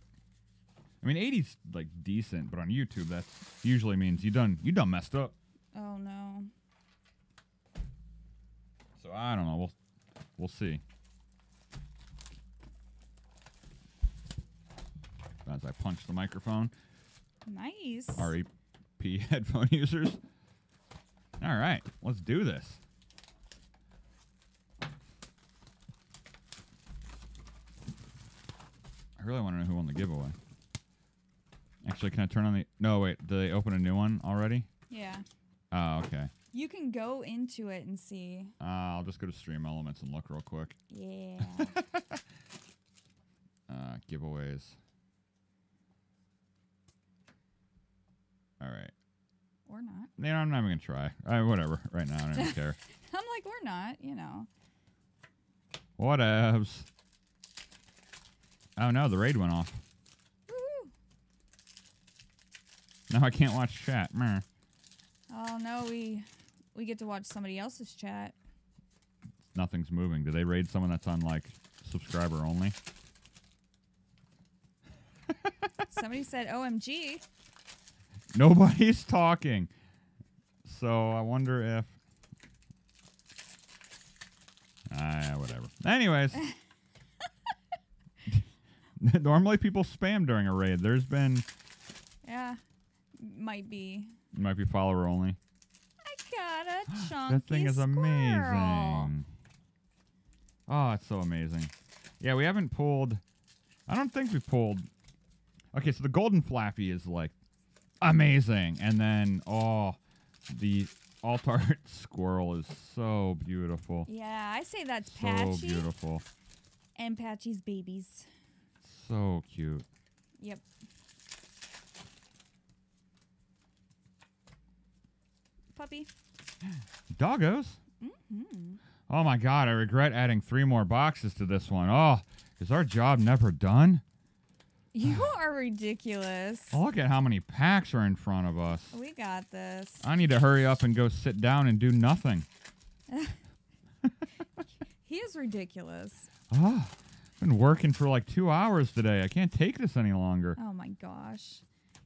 I mean, 80's like decent, but on YouTube that usually means you done messed up. Oh no. So I don't know. We'll see. As I punch the microphone. Nice. R.E.P. headphone users. All right, let's do this. I really want to know who won the giveaway. Actually, can I turn on the... No, wait. Did they open a new one already? Yeah. Oh, okay. You can go into it and see. I'll just go to Stream Elements and look real quick. Yeah. Giveaways. All right. Or not. You know, I'm not even going to try. Whatever. Right now, I don't even care. I'm like, we're not, you know. Whatevs. Oh, no. The raid went off. No, I can't watch chat. Meh. Oh, no. We get to watch somebody else's chat. Nothing's moving. Do they raid someone that's on, like, subscriber only? Somebody said OMG. Nobody's talking. So I wonder if... whatever. Anyways. Normally people spam during a raid. There's been... Yeah. Might be follower only. I got a chunky That thing is squirrel. Amazing. Oh, it's so amazing. Yeah, we haven't pulled... I don't think we pulled... Okay, so the golden flappy is like... Amazing. And then, oh, the alt-art squirrel is so beautiful. Yeah, I say that's so Patchy. So beautiful. And Patchy's babies. So cute. Yep. Puppy. Doggos? Mm-hmm. Oh, my God. I regret adding 3 more boxes to this one. Oh, is our job never done? You are ridiculous. Oh, look at how many packs are in front of us. We got this. I need to hurry up and go sit down and do nothing. He is ridiculous. Oh, I've been working for like 2 hours today. I can't take this any longer. Oh, my gosh.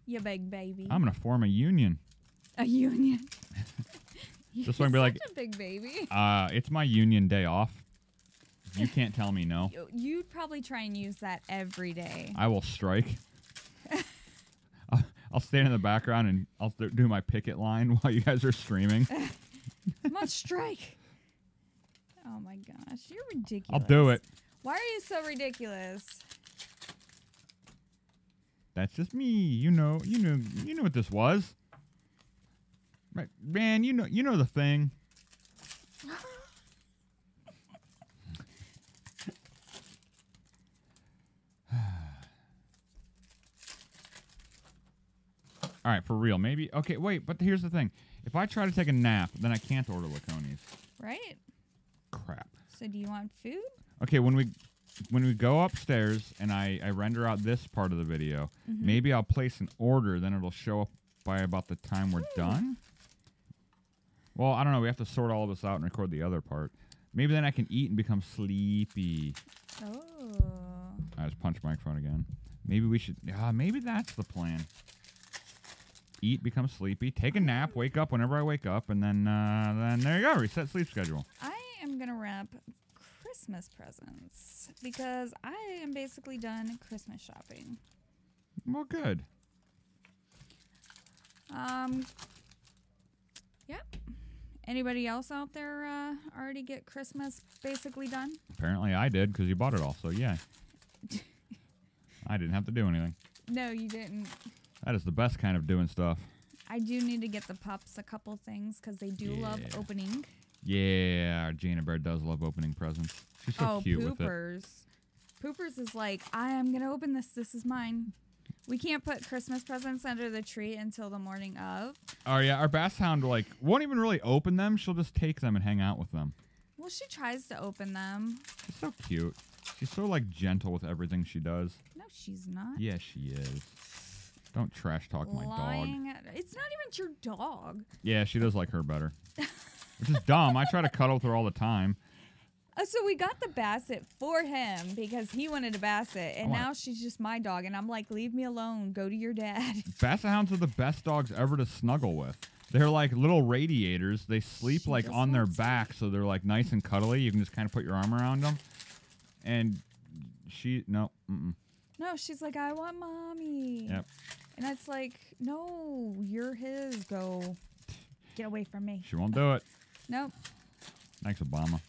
You big baby. I'm going to form a union. A union. Just want to be like a big baby. It's my union day off. You can't tell me no. You'd probably try and use that every day. I will strike. I'll stand in the background and I'll do my picket line while you guys are streaming. Come on, strike. Oh my gosh, you're ridiculous. I'll do it. Why are you so ridiculous? That's just me. You know what this was. Right, man, you know the thing. All right, for real, maybe. Okay, wait, but here's the thing. If I try to take a nap, then I can't order Laconis. Right. Crap. So do you want food? Okay, when we go upstairs and I render out this part of the video, maybe I'll place an order, then it'll show up by about the time we're done. Well, I don't know. We have to sort all of this out and record the other part. Maybe then I can eat and become sleepy. Oh. I just punched my microphone again. Maybe we should... maybe that's the plan. Eat, become sleepy, take a nap, wake up whenever I wake up, and then there you go. Reset sleep schedule. I am going to wrap Christmas presents because I am basically done Christmas shopping. Well, good. Yep. Anybody else out there already get Christmas basically done? Apparently I did because you bought it all, so yeah. I didn't have to do anything. No, you didn't. That is the best kind of doing stuff. I do need to get the pups a couple things because they do love opening. Yeah, our Jana Bear does love opening presents. She's so cute Poopers. With it. Poopers is like, I am going to open this. This is mine. We can't put Christmas presents under the tree until the morning of. Oh, yeah. Our Bass Hound, like, won't even really open them. She'll just take them and hang out with them. Well, she tries to open them. She's so cute. She's so, like, gentle with everything she does. No, she's not. Yeah, she is. Don't trash talk my dog. It's not even your dog. Yeah, she does like her better. Which is dumb. I try to cuddle with her all the time. So we got the Basset for him because he wanted a Basset, and now she's just my dog. And I'm like, leave me alone. Go to your dad. Basset hounds are the best dogs ever to snuggle with. They're like little radiators. They sleep like on their back, so they're like nice and cuddly. You can just kind of put your arm around them. And she, no, she's like, I want mommy. Yep. And it's like, no, you're his. Go get away from me. She won't do it. Nope. Thanks, Obama.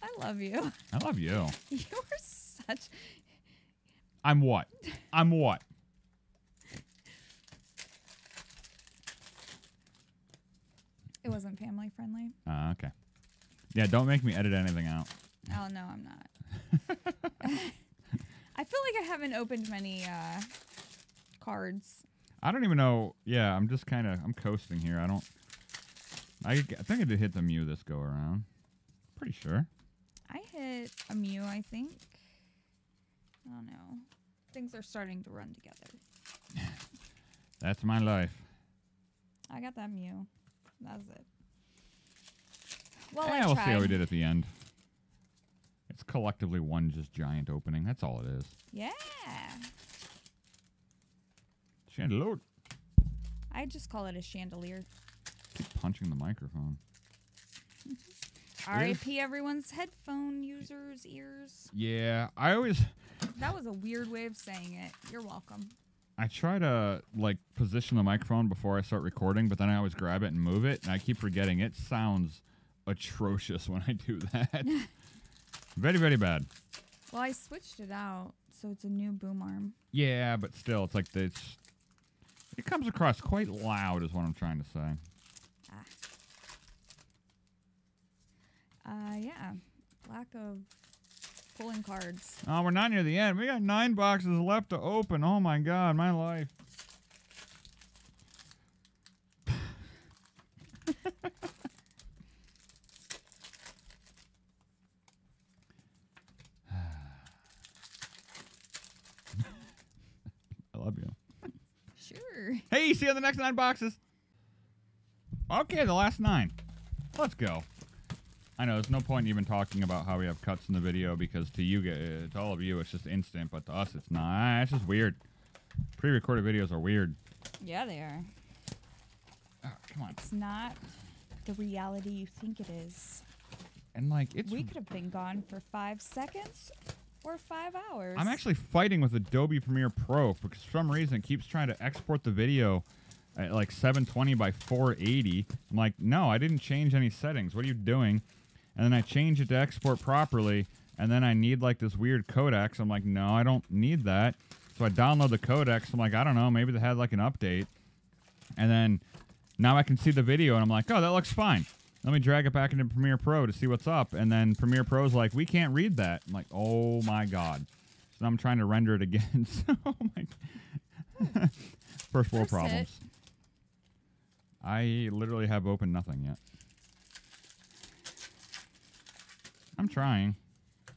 I love you. I love you. You are such. I'm what? I'm what? It wasn't family friendly. Okay. Yeah, don't make me edit anything out. Oh no, I'm not. I feel like I haven't opened many cards. I don't even know. Yeah, I'm just kind of coasting here. I don't. I think I did hit the Mew this go around. Pretty sure. I hit a Mew, I think. I don't know. Things are starting to run together. That's my life. I got that Mew. That's it. Well, yeah, we'll see how we did at the end. It's collectively one just giant opening. That's all it is. Yeah. Chandelure. I just call it a chandelier. Keep punching the microphone. R.I.P. everyone's headphone users' ears. Yeah, I always... That was a weird way of saying it. You're welcome. I try to, like, position the microphone before I start recording, but then I always grab it and move it, and I keep forgetting. It sounds atrocious when I do that. Very, very bad. Well, I switched it out, so it's a new boom arm. Yeah, but still, it's like... It comes across quite loud is what I'm trying to say. Yeah. Lack of pulling cards. Oh, we're not near the end. We got 9 boxes left to open. Oh, my God. My life. I love you. Sure. Hey, see you in the next 9 boxes. Okay, the last 9. Let's go. I know, there's no point in even talking about how we have cuts in the video because to you, to all of you, it's just instant, but to us, it's not. It's just weird. Pre-recorded videos are weird. Yeah, they are. Oh, come on. It's not the reality you think it is. And, like, it's... We could have been gone for 5 seconds or 5 hours. I'm actually fighting with Adobe Premiere Pro because for some reason it keeps trying to export the video at, like, 720 by 480. I'm like, no, I didn't change any settings. What are you doing? And then I change it to export properly, and then I need, like, this weird codex. I'm like, no, I don't need that. So I download the codex. I'm like, I don't know. Maybe they had, like, an update. And then now I can see the video, and I'm like, oh, that looks fine. Let me drag it back into Premiere Pro to see what's up. And then Premiere Pro's like, we can't read that. I'm like, oh, my God. So I'm trying to render it again. So, oh, my God. First world problems. I literally have opened nothing yet. I'm trying.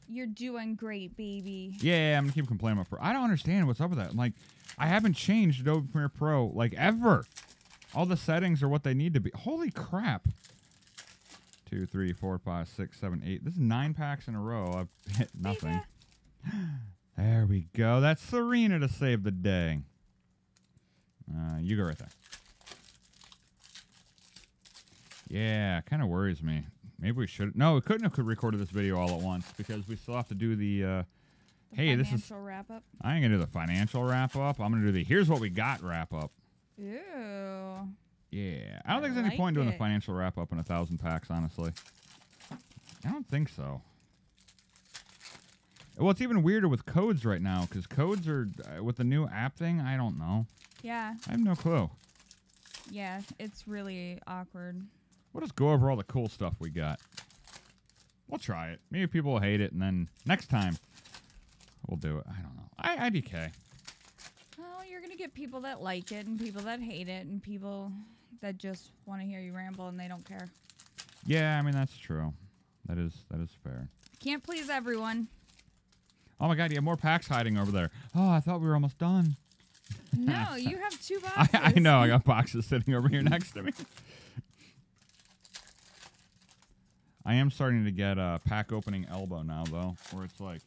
You're doing great, baby. Yeah, I'm gonna keep complaining about Pro. I don't understand what's up with that. I'm like, I haven't changed Adobe Premiere Pro like ever. All the settings are what they need to be. Holy crap! 2, 3, 4, 5, 6, 7, 8. This is 9 packs in a row. I've hit nothing. There we go. That's Serena to save the day. You go right there. Yeah, kind of worries me. Maybe we should. No, we couldn't have recorded this video all at once because we still have to do the hey, this is financial wrap up. I ain't gonna do the financial wrap up. I'm gonna do the here's what we got wrap up. Ew. Yeah, I don't think there's any point in doing the financial wrap up in 1,000 packs. Honestly, I don't think so. Well, it's even weirder with codes right now because codes are with the new app thing. I don't know. Yeah. I have no clue. Yeah, it's really awkward. We'll just go over all the cool stuff we got. We'll try it. Maybe people will hate it, and then next time we'll do it. I don't know. IDK. Well, you're going to get people that like it, and people that hate it, and people that just want to hear you ramble, and they don't care. Yeah, I mean, that's true. That is fair. Can't please everyone. Oh my God, you have more packs hiding over there. Oh, I thought we were almost done. No, you have two boxes. I know, I got boxes sitting over here next to me. I am starting to get a pack opening elbow now, though, where it's like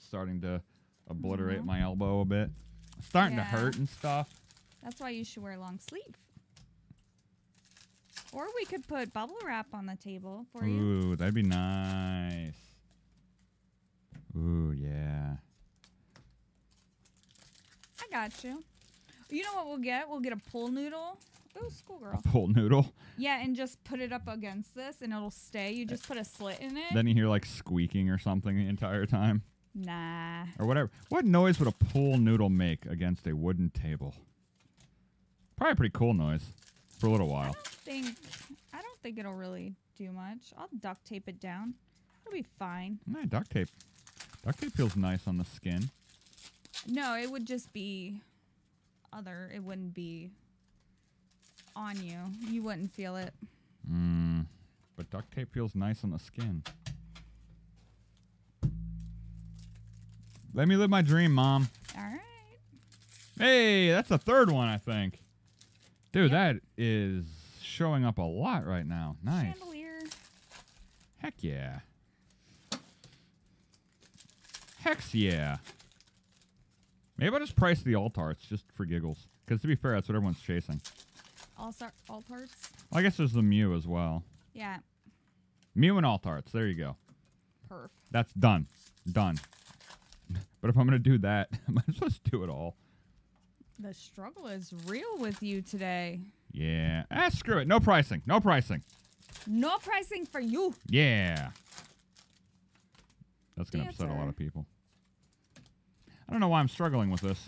starting to obliterate my elbow a bit. It's starting to hurt and stuff. That's why you should wear a long sleeve. Or we could put bubble wrap on the table for you. Ooh, that'd be nice. Ooh, yeah. I got you. You know what we'll get? We'll get a pool noodle. Ooh, schoolgirl. A pool noodle? Yeah, and just put it up against this and it'll stay. You just put a slit in it. Then you hear like squeaking or something the entire time. Nah. Or whatever. What noise would a pool noodle make against a wooden table? Probably a pretty cool noise for a little while. I don't think it'll really do much. I'll duct tape it down. It'll be fine. Nah, duct tape. Duct tape feels nice on the skin. No, it would just be other. It wouldn't be on you. You wouldn't feel it. Mm, but duct tape feels nice on the skin. Let me live my dream, Mom. All right. Hey, that's the third one, I think. Dude, that is showing up a lot right now. Nice. Chandelier. Heck yeah. Hex yeah. Maybe I'll just price the alt arts just for giggles. Because to be fair, that's what everyone's chasing. Alt arts? Well, I guess there's the Mew as well. Yeah. Mew and alt arts. There you go. Perf. That's done. Done. But if I'm going to do that, I might as well just do it all. The struggle is real with you today. Yeah. Ah, screw it. No pricing. No pricing. No pricing for you. Yeah. That's going to upset a lot of people. I don't know why I'm struggling with this.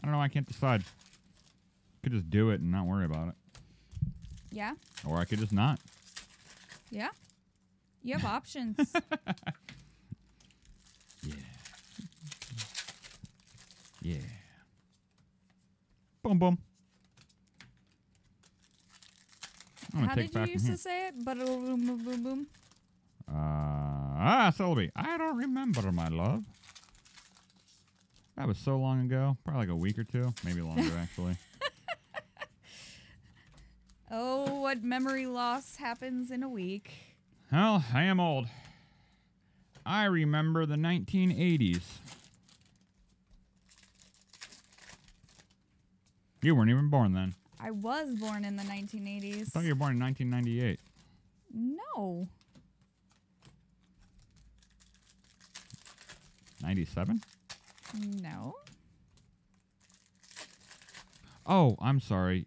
I don't know why I can't decide. I could just do it and not worry about it. Yeah. Or I could just not. Yeah. You have options. Yeah. Yeah. Boom, boom. How did you used to say it? Boom, boom, boom, boom. Celebi. I don't remember, my love. That was so long ago. Probably like a week or two. Maybe longer, actually. Oh, what memory loss happens in a week. Well, I am old. I remember the 1980s. You weren't even born then. I was born in the 1980s. I thought you were born in 1998. No. 97? No. Oh, I'm sorry.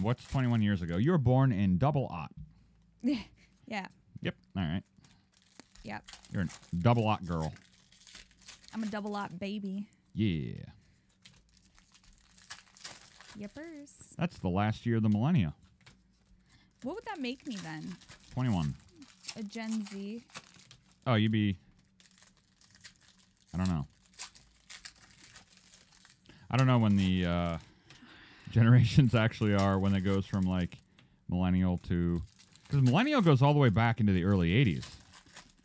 What's 21 years ago? You were born in double aught. Yeah. Yep. All right. Yep. You're a double aught girl. I'm a double aught baby. Yeah. Yippers. That's the last year of the millennia. What would that make me then? 21. A Gen Z. Oh, you'd be... I don't know. I don't know when the generations actually are, when it goes from like millennial to... Because millennial goes all the way back into the early 80s,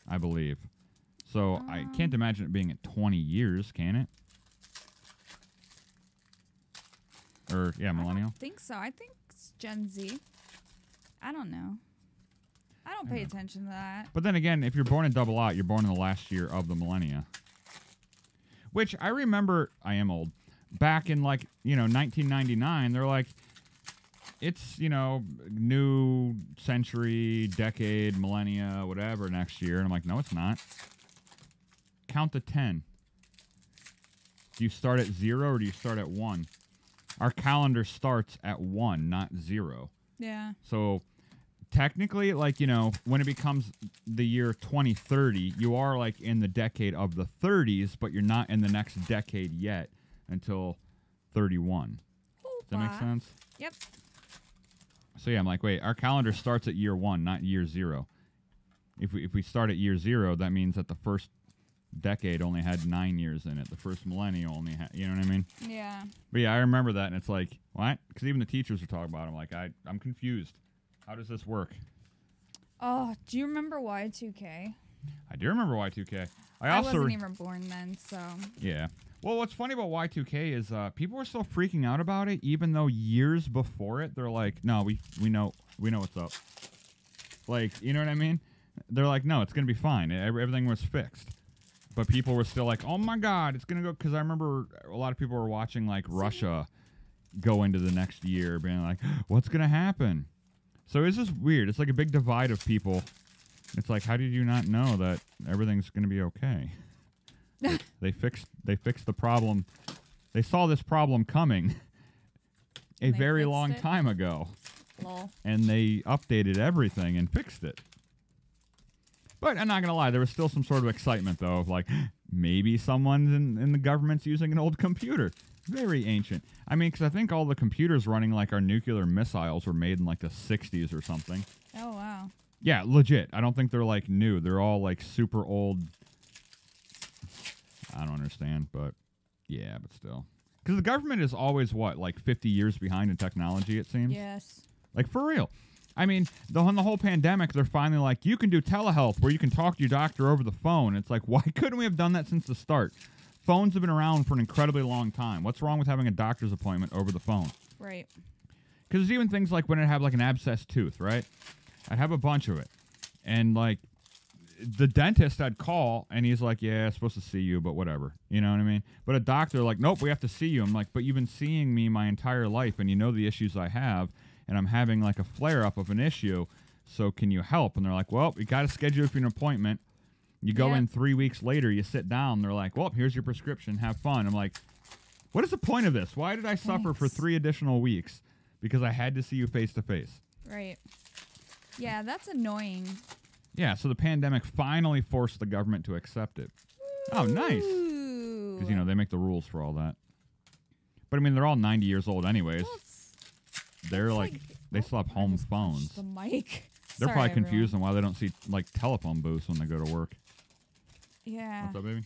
I believe. So I can't imagine it being at 20 years, can it? Or, yeah, millennial? I don't think so. I think it's Gen Z. I don't know. I don't pay attention to that. But then again, if you're born in double aught, you're born in the last year of the millennia. Which I remember, I am old, back in like, you know, 1999, they're like, it's, you know, new century, decade, millennia, whatever, next year. And I'm like, no, it's not. Count to 10. Do you start at 0 or do you start at 1? Our calendar starts at 1, not 0. Yeah. So technically, like, you know, when it becomes the year 2030, you are like in the decade of the 30s, but you're not in the next decade yet until 31. Does that make sense? Yep. So yeah, I'm like, wait, our calendar starts at year 1, not year 0. If we start at year 0, that means that the first decade only had 9 years in it. The first millennial only had, you know what I mean? Yeah. But yeah, I remember that, and it's like, what? Because even the teachers were talking about it. I'm like, I'm confused. How does this work? Oh, do you remember Y2K? I do remember Y2K. I wasn't even born then, so. Yeah. Well, what's funny about Y2K is people were still freaking out about it, even though years before it, they're like, no, we know what's up. Like, you know what I mean? They're like, no, it's going to be fine. Everything was fixed. But people were still like, oh, my God, it's going to go. Because I remember a lot of people were watching, like, Russia go into the next year being like, what's going to happen? So it's just weird. It's like a big divide of people. It's like, how did you not know that everything's going to be okay? They fixed the problem. They saw this problem coming a very long time ago. Lol. And they updated everything and fixed it. But I'm not going to lie, there was still some sort of excitement, though, of like, maybe someone's in the government's using an old computer. Very ancient. I mean, because I think all the computers running, like, our nuclear missiles were made in, like, the 60s or something. Oh, wow. Yeah, legit. I don't think they're, like, new. They're all, like, super old. I don't understand, but yeah, but still. Because the government is always, what, like, 50 years behind in technology, it seems? Yes. Like, for real. I mean, on the whole pandemic, they're finally like, you can do telehealth where you can talk to your doctor over the phone. It's like, why couldn't we have done that since the start? Phones have been around for an incredibly long time. What's wrong with having a doctor's appointment over the phone? Right. Because there's even things like when I have like an abscessed tooth, right? I'd have a bunch of it. And like the dentist I'd call and he's like, yeah, I'm supposed to see you, but whatever. You know what I mean? But a doctor like, nope, we have to see you. I'm like, but you've been seeing me my entire life and you know the issues I have and I'm having like a flare-up of an issue. So can you help? And they're like, well, we got to schedule for an appointment. You go in 3 weeks later, you sit down, they're like, well, here's your prescription, have fun. I'm like, what is the point of this? Why did I suffer for 3 additional weeks? Because I had to see you face to face. Right. Yeah, that's annoying. Yeah, so the pandemic finally forced the government to accept it. Ooh. Oh, nice. Because, you know, they make the rules for all that. But, I mean, they're all 90 years old anyways. They're like, they still have home phones. The mic. They're probably confused on why they don't see, like, telephone booths when they go to work. Yeah. What's up, baby?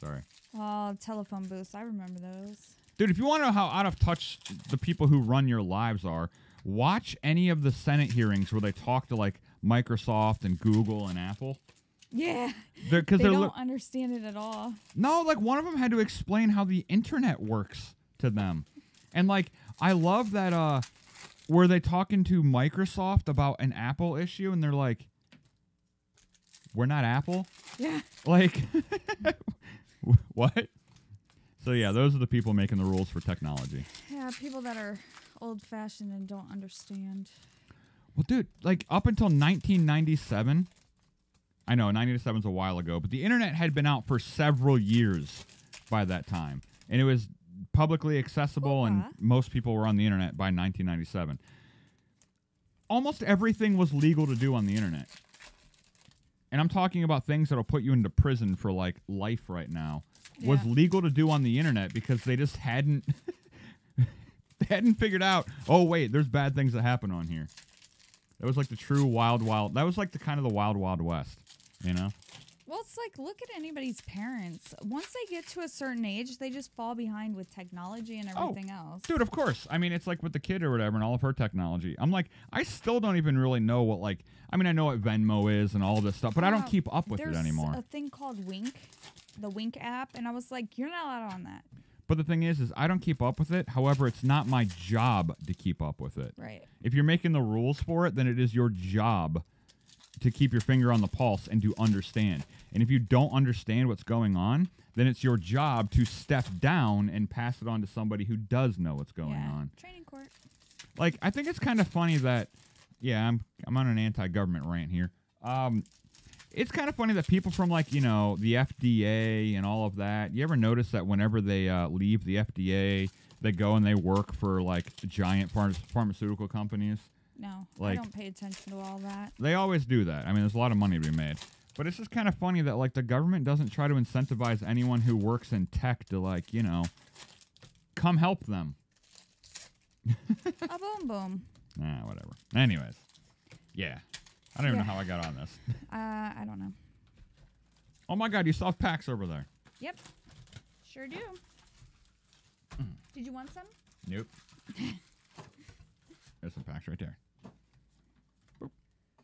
Sorry. Oh, telephone booths. I remember those. Dude, if you want to know how out of touch the people who run your lives are, watch any of the Senate hearings where they talk to, like, Microsoft and Google and Apple. Yeah. They don't understand it at all. No, like, one of them had to explain how the internet works to them. And, like, I love that, were they talking to Microsoft about an Apple issue? And they're like, we're not Apple? Yeah. Like, what? So, yeah, those are the people making the rules for technology. Yeah, people that are old-fashioned and don't understand. Well, dude, like, up until 1997, I know, 1997's a while ago, but the internet had been out for several years by that time. And it was publicly accessible, and most people were on the internet by 1997. Almost everything was legal to do on the internet. And I'm talking about things that'll put you into prison for, like, life right now. Yeah. Was legal to do on the internet because they just hadn't figured out, oh, wait, there's bad things that happen on here. That was, like, the true wild... That was, like, the kind of the wild, wild west, you know? Well, it's like, look at anybody's parents. Once they get to a certain age, they just fall behind with technology and everything else. Dude, of course. I mean, it's like with the kid or whatever and all of her technology. I'm like, I still don't even really know what, like... I mean, I know what Venmo is and all this stuff, but I don't keep up with it anymore. There's a thing called Wink, the Wink app, and I was like, you're not allowed on that. But the thing is I don't keep up with it. However, it's not my job to keep up with it. Right. If you're making the rules for it, then it is your job to keep your finger on the pulse and to understand. And if you don't understand what's going on, then it's your job to step down and pass it on to somebody who does know what's going on. Training court. Like, I think it's kind of funny that, yeah, I'm on an anti-government rant here. It's kind of funny that people from, like, you know, the FDA and all of that, you ever notice that whenever they leave the FDA, they go and they work for, like, giant pharmaceutical companies? No, like, I don't pay attention to all that. They always do that. I mean, there's a lot of money to be made. But it's just kind of funny that, like, the government doesn't try to incentivize anyone who works in tech to, like, you know, come help them. Boom, boom. Ah, whatever. Anyways. Yeah. I don't even know how I got on this. I don't know. Oh, my God. You still have packs over there. Yep. Sure do. Did you want some? Nope. There's some packs right there.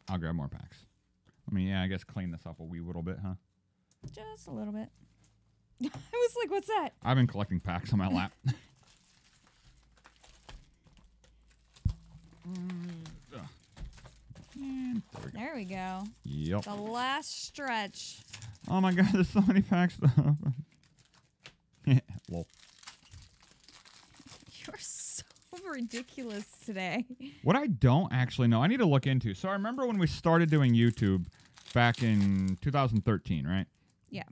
I'll grab more packs. I mean, yeah, I guess clean this up a wee little bit, huh? Just a little bit. I was like, what's that? I've been collecting packs on my lap. And there we go. Yep. The last stretch. Oh my god, there's so many packs though. Lol. You're so ridiculous today. What I don't actually know, I need to look into. So I remember when we started doing YouTube back in 2013, right? Yeah.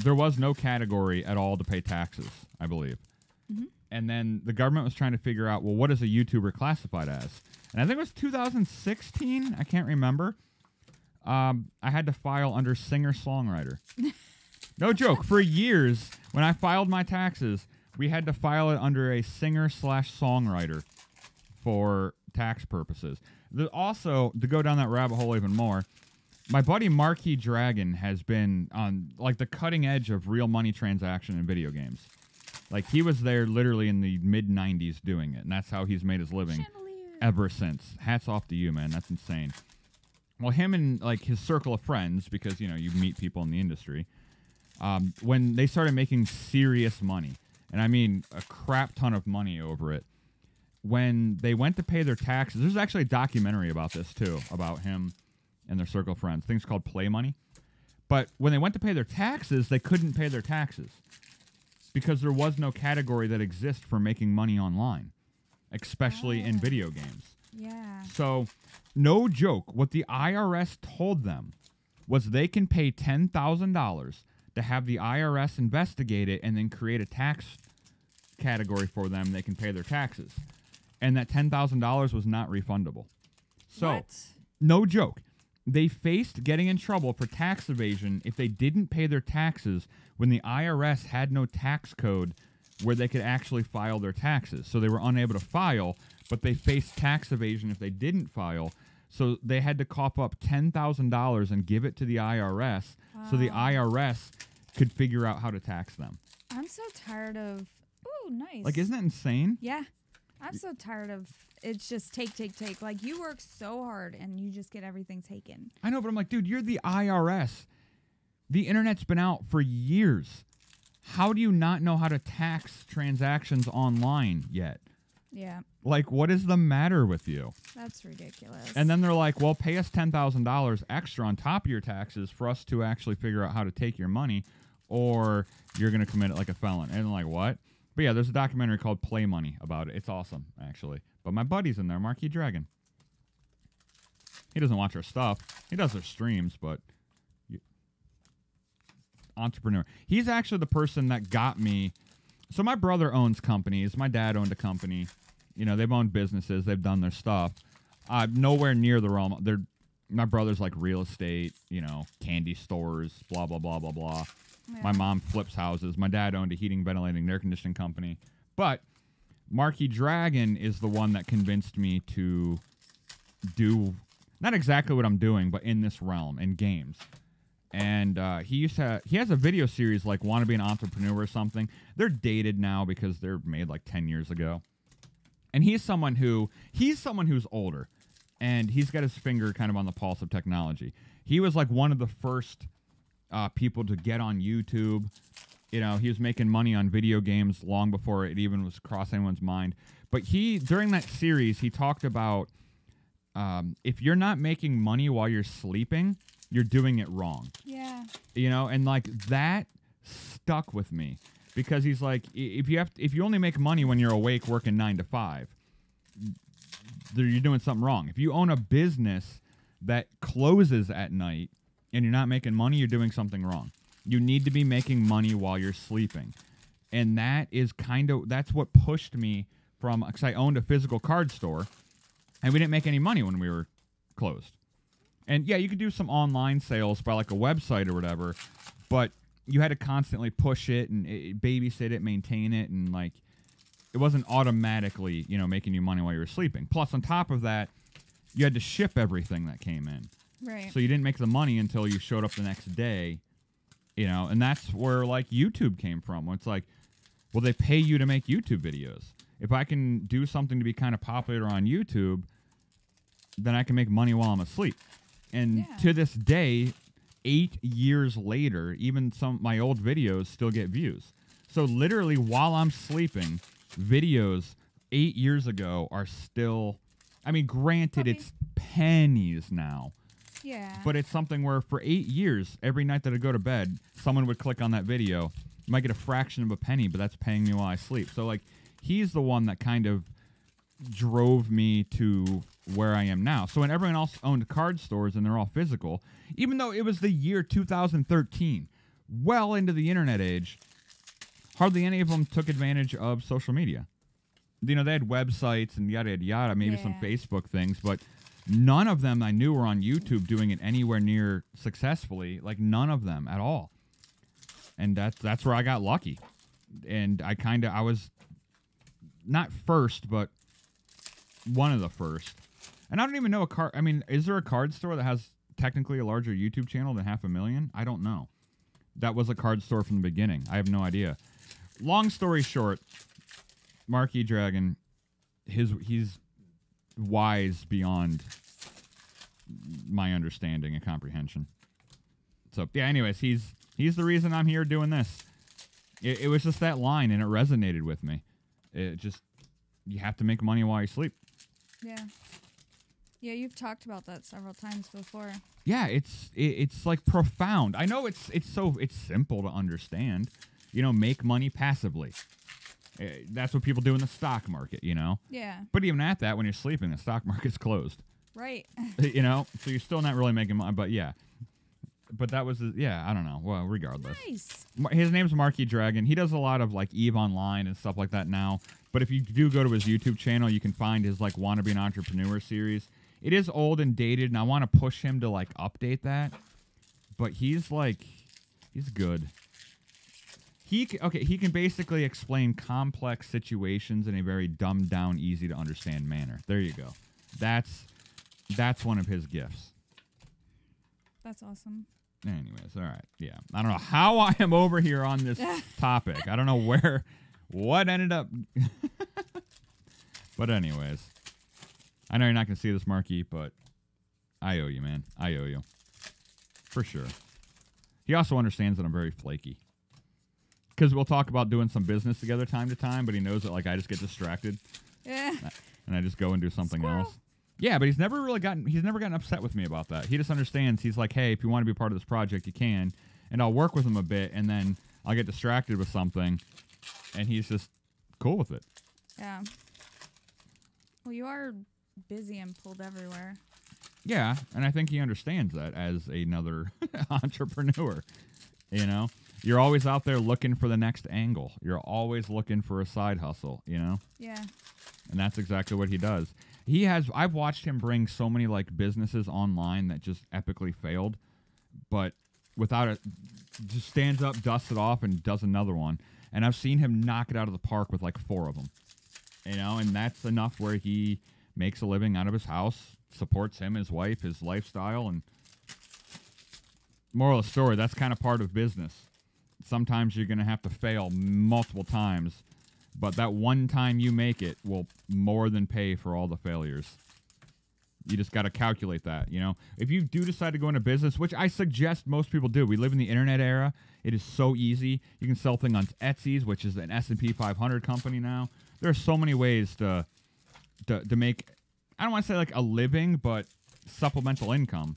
There was no category at all to pay taxes, I believe. Mm-hmm. And then the government was trying to figure out, well, what is a YouTuber classified as? And I think it was 2016. I can't remember. I had to file under singer-songwriter. No joke. For years, when I filed my taxes, we had to file it under a singer/songwriter for tax purposes. Also, to go down that rabbit hole even more, my buddy Marky Dragon has been on like the cutting edge of real money transaction in video games. Like, he was there literally in the mid-90s doing it, and that's how he's made his living ever since. Hats off to you, man. That's insane. Well, him and, like, his circle of friends, because, you know, you meet people in the industry, when they started making serious money, and I mean a crap ton of money over it, when they went to pay their taxes, there's actually a documentary about this, too, about him and their circle of friends. Things called Play Money. But when they went to pay their taxes, they couldn't pay their taxes, because there was no category that exists for making money online, especially in video games. Yeah. So, no joke, what the IRS told them was they can pay $10,000 to have the IRS investigate it and then create a tax category for them. They can pay their taxes. And that $10,000 was not refundable. So, no joke. They faced getting in trouble for tax evasion if they didn't pay their taxes when the IRS had no tax code where they could actually file their taxes. So they were unable to file, but they faced tax evasion if they didn't file. So they had to cough up $10,000 and give it to the IRS so the IRS could figure out how to tax them. I'm so tired of... Ooh, nice. Like, isn't that insane? Yeah. I'm so tired of... It's just take, take, take. Like, you work so hard, and you just get everything taken. I know, but I'm like, dude, you're the IRS. The internet's been out for years. How do you not know how to tax transactions online yet? Yeah. Like, what is the matter with you? That's ridiculous. And then they're like, well, pay us $10,000 extra on top of your taxes for us to actually figure out how to take your money, or you're going to commit like a felon. And I'm like, what? But yeah, there's a documentary called Play Money about it. It's awesome, actually. But my buddy's in there, Marky Dragon. He doesn't watch our stuff. He does our streams, but... Entrepreneur. He's actually the person that got me... So my brother owns companies. My dad owned a company. You know, they've owned businesses. They've done their stuff. Nowhere near the realm. My brother's like real estate, you know, candy stores, blah, blah, blah, blah, blah. Yeah. My mom flips houses. My dad owned a heating, ventilating, and air conditioning company. But Marky Dragon is the one that convinced me to do not exactly what I'm doing, but in this realm, in games. And he has a video series like "Want to Be an Entrepreneur" or something. They're dated now because they're made like 10 years ago. And he's someone who's older, and he's got his finger kind of on the pulse of technology. He was like one of the first people to get on YouTube. You know, he was making money on video games long before it even was crossed anyone's mind. But during that series, he talked about if you're not making money while you're sleeping, you're doing it wrong. Yeah. You know, and like that stuck with me because he's like, if you only make money when you're awake working 9 to 5, you're doing something wrong. If you own a business that closes at night and you're not making money, you're doing something wrong. You need to be making money while you're sleeping. And that's what pushed me from, because I owned a physical card store and we didn't make any money when we were closed. And yeah, you could do some online sales by like a website or whatever, but you had to constantly push it and babysit it, maintain it. And like, it wasn't automatically, you know, making you money while you were sleeping. Plus on top of that, you had to ship everything that came in. Right. So you didn't make the money until you showed up the next day. You know, and that's where, like, YouTube came from. It's like, well, they pay you to make YouTube videos. If I can do something to be kind of popular on YouTube, then I can make money while I'm asleep. And to this day, 8 years later, even my old videos still get views. So literally while I'm sleeping, videos 8 years ago are still, I mean, granted, it's pennies now. Yeah. But it's something where for 8 years, every night that I go to bed, someone would click on that video. You might get a fraction of a penny, but that's paying me while I sleep. So, like, he's the one that kind of drove me to where I am now. So when everyone else owned card stores and they're all physical, even though it was the year 2013, well into the internet age, hardly any of them took advantage of social media. You know, they had websites and yada, yada, yada, maybe some Facebook things, but none of them I knew were on YouTube doing it anywhere near successfully, like none of them at all. And that's where I got lucky. And I kind of, I was not first, but one of the first. And I don't even know a card, I mean, is there a card store that has technically a larger YouTube channel than 500,000? I don't know. That was a card store from the beginning. I have no idea. Long story short, Marky Dragon, he's wise beyond my understanding and comprehension. So yeah, anyways, he's the reason I'm here doing this. It was just that line, and it resonated with me. It just, you have to make money while you sleep. Yeah. Yeah, you've talked about that several times before. Yeah, it's like profound. I know it's simple to understand. You know, make money passively. That's what people do in the stock market, you know? Yeah. But even at that, when you're sleeping, the stock market's closed. Right. You know? So you're still not really making money, but yeah. But that was, yeah, I don't know. Well, regardless. Nice. His name's Marky Dragon. He does a lot of, like, EVE Online and stuff like that now. But if you do go to his YouTube channel, you can find his, like, Wannabe an Entrepreneur series. It is old and dated, and I want to push him to, like, update that. But he's, like, he's good. He can basically explain complex situations in a very dumbed down, easy to understand manner. There you go. That's one of his gifts. That's awesome. Anyways, all right. Yeah. I don't know how I am over here on this topic. I don't know what ended up. But anyways, I know you're not going to see this, Marky, but I owe you, man. I owe you. For sure. He also understands that I'm very flaky. Because we'll talk about doing some business together time to time, but he knows that, like, I just get distracted. Yeah. And I just go and do something else. Yeah, but he's never gotten upset with me about that. He just understands. He's like, hey, if you want to be part of this project, you can. And I'll work with him a bit, and then I'll get distracted with something. And he's just cool with it. Yeah. Well, you are busy and pulled everywhere. Yeah, and I think he understands that as another entrepreneur, you know? You're always out there looking for the next angle. You're always looking for a side hustle, you know? Yeah. And that's exactly what he does. I've watched him bring so many, like, businesses online that just epically failed, but without it, just stands up, dusts it off, and does another one. And I've seen him knock it out of the park with, like, 4 of them, you know? And that's enough where he makes a living out of his house, supports him, his wife, his lifestyle, and moral of the story, that's kind of part of business. Sometimes you're going to have to fail multiple times, but that one time you make it will more than pay for all the failures. You just got to calculate that, you know? If you do decide to go into business, which I suggest most people do. We live in the internet era. It is so easy. You can sell things on Etsy, which is an S&P 500 company now. There are so many ways to make, I don't want to say like a living, but supplemental income.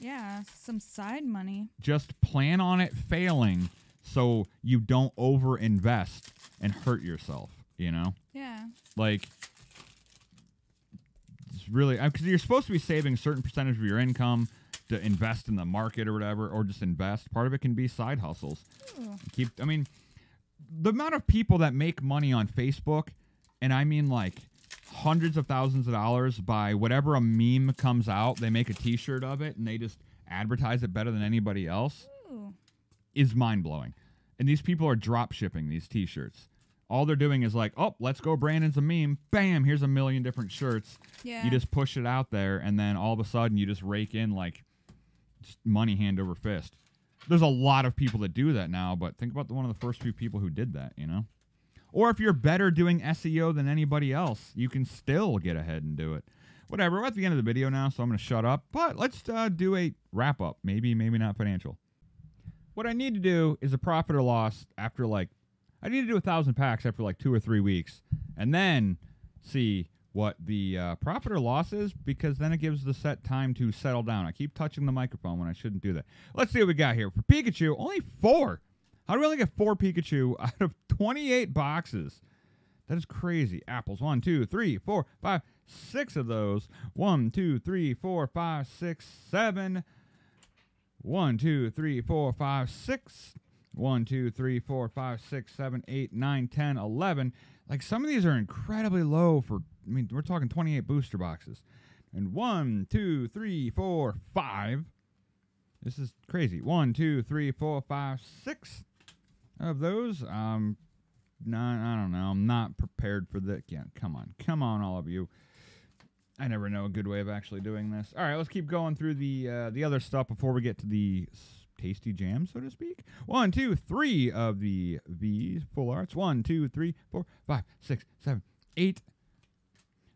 Yeah, some side money. Just plan on it failing so you don't over-invest and hurt yourself, you know? Yeah. Like, it's really, because you're supposed to be saving a certain percentage of your income to invest in the market or whatever, or just invest. Part of it can be side hustles. Ooh. I mean, the amount of people that make money on Facebook, and I mean like hundreds of thousands of dollars by whatever a meme comes out, they make a t-shirt of it and they just advertise it better than anybody else. Ooh. Is mind-blowing. And these people are drop shipping these t-shirts. All they're doing is like, oh, let's go, Brandon's a meme. Bam, here's a million different shirts. Yeah. You just push it out there and then all of a sudden you just rake in like money hand over fist. There's a lot of people that do that now, but think about one of the first few people who did that, you know? Or if you're better doing SEO than anybody else, you can still get ahead and do it. Whatever, we're at the end of the video now, so I'm going to shut up. But let's do a wrap-up. Maybe, maybe not financial. What I need to do is a profit or loss after, like, I need to do 1,000 packs after, like, 2 or 3 weeks. And then see what the profit or loss is, because then it gives the set time to settle down. I keep touching the microphone when I shouldn't do that. Let's see what we got here. For Pikachu, only 4. How do we only get 4 Pikachu out of 28 boxes? That is crazy. Apples. 1, 2, 3, 4, 5, 6 of those. 1, 2, 3, 4, 5, 6, 7. 1, 2, 3, 4, 5, 6. 1, 2, 3, 4, 5, 6, 7, 8, 9, 10, 11. Like, some of these are incredibly low for, I mean, we're talking 28 booster boxes. And 1, 2, 3, 4, 5. This is crazy. 1, 2, 3, 4, 5, 6 of those. No, I don't know. I'm not prepared for that. Yeah, come on. Come on, all of you. I never know a good way of actually doing this. All right, let's keep going through the other stuff before we get to the tasty jam, so to speak. 1, 2, 3 of the V's, full arts. 1, 2, 3, 4, 5, 6, 7, 8.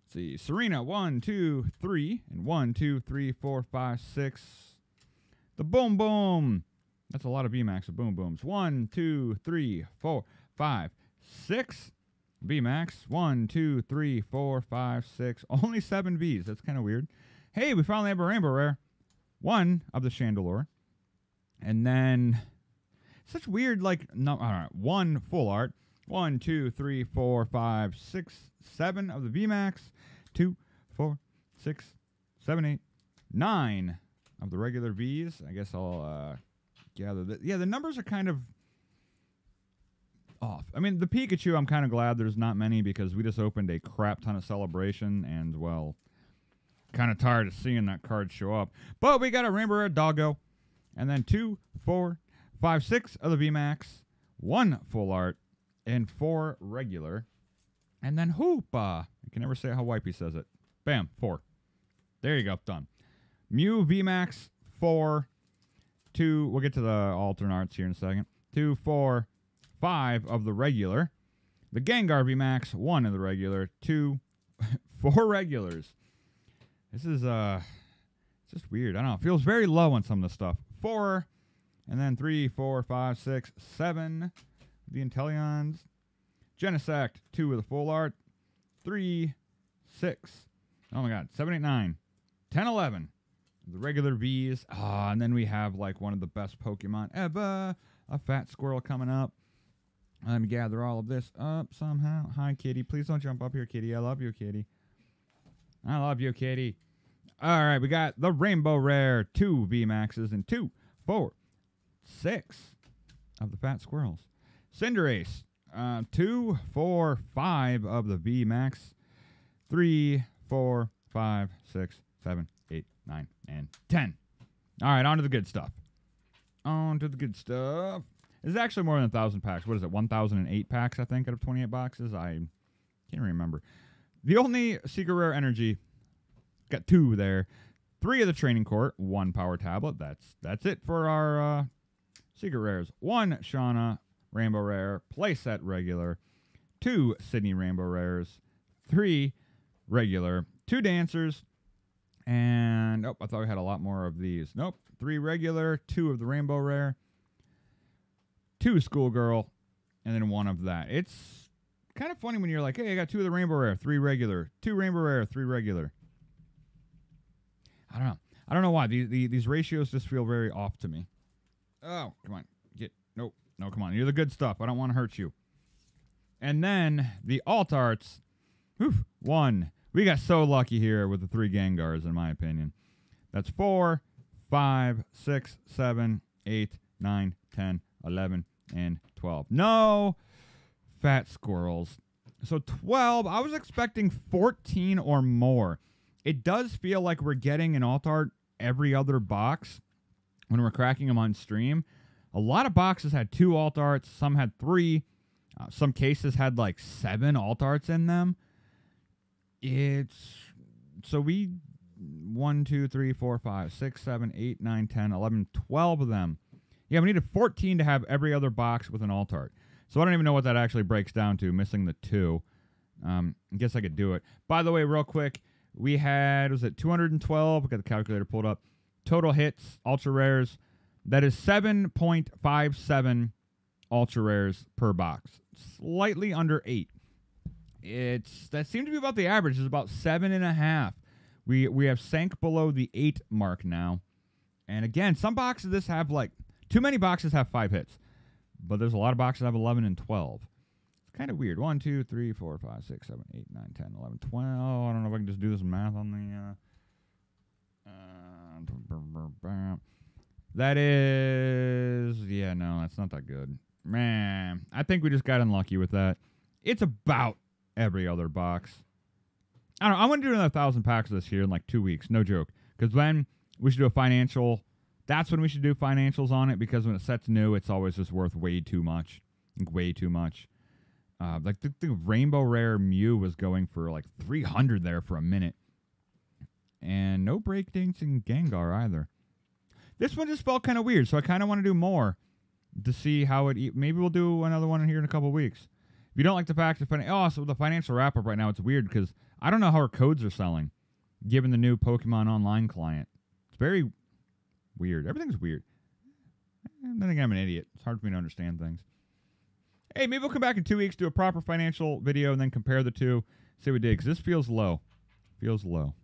Let's see. Serena, 1, 2, 3. And 1, 2, 3, 4, 5, 6. The Boom Boom. That's a lot of VMAX of Boom Booms. 1, 2, 3, 4, 5, 6 VMAX. 1, 2, 3, 4, 5, 6. Only 7 V's. That's kind of weird. Hey, we finally have a Rainbow Rare. 1 of the Chandelure. And then such weird, like, no, all right, 1 full art. 1, 2, 3, 4, 5, 6, 7 of the VMAX. 2, 4, 6, 7, 8, 9 of the regular V's. I guess I'll gather that. Yeah, the numbers are kind of off. I mean, the Pikachu, I'm kind of glad there's not many, because we just opened a crap ton of Celebration, and, well, kind of tired of seeing that card show up. But we got a Rainbow Rare Doggo. And then 2, 4, 5, 6 of the VMAX, 1 full art, and 4 regular. And then Hoopa. I can never say how Wipey says it. Bam, 4. There you go, done. Mew VMAX, 4, 2. We'll get to the alternate arts here in a second. 2, 4, 5 of the regular. The Gengar VMAX, 1 of the regular, 2, 4 regulars. This is it's just weird. I don't know. It feels very low on some of the stuff. 4, and then 3, 4, 5, 6, 7 of the Inteleons. Genesect, 2 of the full art. 3, 6. Oh my god, 7, 8, 9, 10, 11. The regular V's. Ah, and then we have, like, one of the best Pokemon ever. A fat squirrel coming up. Let me gather all of this up somehow. Hi, kitty. Please don't jump up here, kitty. I love you, kitty. I love you, kitty. All right, we got the Rainbow Rare, 2 VMAXs, and 2, 4, 6 of the fat squirrels. Cinderace, 2, 4, 5 of the VMAX, 3, 4, 5, 6, 7, 8, 9, and 10. All right, on to the good stuff. On to the good stuff. This is actually more than 1,000 packs. What is it, 1,008 packs, I think, out of 28 boxes? I can't remember. The only Secret Rare Energy... Got 2 there. 3 of the Training Court. 1 Power Tablet. That's it for our Secret Rares. 1 Shauna Rainbow Rare. Playset Regular. 2 Sydney Rainbow Rares. 3 Regular. 2 Dancers. And, oh, I thought we had a lot more of these. Nope. 3 Regular. 2 of the Rainbow Rare. 2 Schoolgirl. And then 1 of that. It's kind of funny when you're like, hey, I got 2 of the Rainbow Rare. 3 Regular. 2 Rainbow Rare. 3 Regular. I don't know. I don't know why. These ratios just feel very off to me. Oh, come on. Get no, no, come on. You're the good stuff. I don't want to hurt you. And then the alt arts. Oof, 1. We got so lucky here with the 3 Gengars, in my opinion. That's 4, 5, 6, 7, 8, 9, 10, 11, and 12. No fat squirrels. So 12. I was expecting 14 or more. It does feel like we're getting an alt art every other box when we're cracking them on stream. A lot of boxes had 2 alt arts. Some had 3. Some cases had like 7 alt arts in them. It's... So we... 1, 2, 3, 4, 5, 6, 7, 8, 9, 10, 11, 12 of them. Yeah, we needed 14 to have every other box with an alt art. So I don't even know what that actually breaks down to, missing the 2. I guess I could do it. By the way, real quick... we had, was it 212? I've got the calculator pulled up. Total hits, ultra rares. That is 7.57 ultra rares per box. Slightly under 8. That seemed to be about the average. It's about 7.5. We have sank below the 8 mark now. And again, some boxes this have like, too many boxes have 5 hits. But there's a lot of boxes that have 11 and 12. It's kind of weird. 1, 2, 3, 4, 5, 6, 7, 8, 9, 10, 11, 12. I don't know if I can just do this math on the... That is... Yeah, no, that's not that good. Man, I think we just got unlucky with that. It's about every other box. I don't know. I'm going to do another 1,000 packs this year in like 2 weeks. No joke. Because then we should do a financial... That's when we should do financials on it, because when it sets new, it's always just worth way too much. Like, way too much. Like, the Rainbow Rare Mew was going for, like, 300 there for a minute. And no breakdancing Gengar either. This one just felt kind of weird, so I kind of want to do more to see how it... Maybe we'll do another one here in a couple weeks. If you don't like the fact that... Oh, so the financial wrap-up right now, it's weird, because I don't know how our codes are selling, given the new Pokemon Online client. It's very... weird. Everything's weird. I think I'm an idiot. It's hard for me to understand things. Hey, maybe we'll come back in 2 weeks, do a proper financial video, and then compare the two, see what we did, because this feels low. Feels low.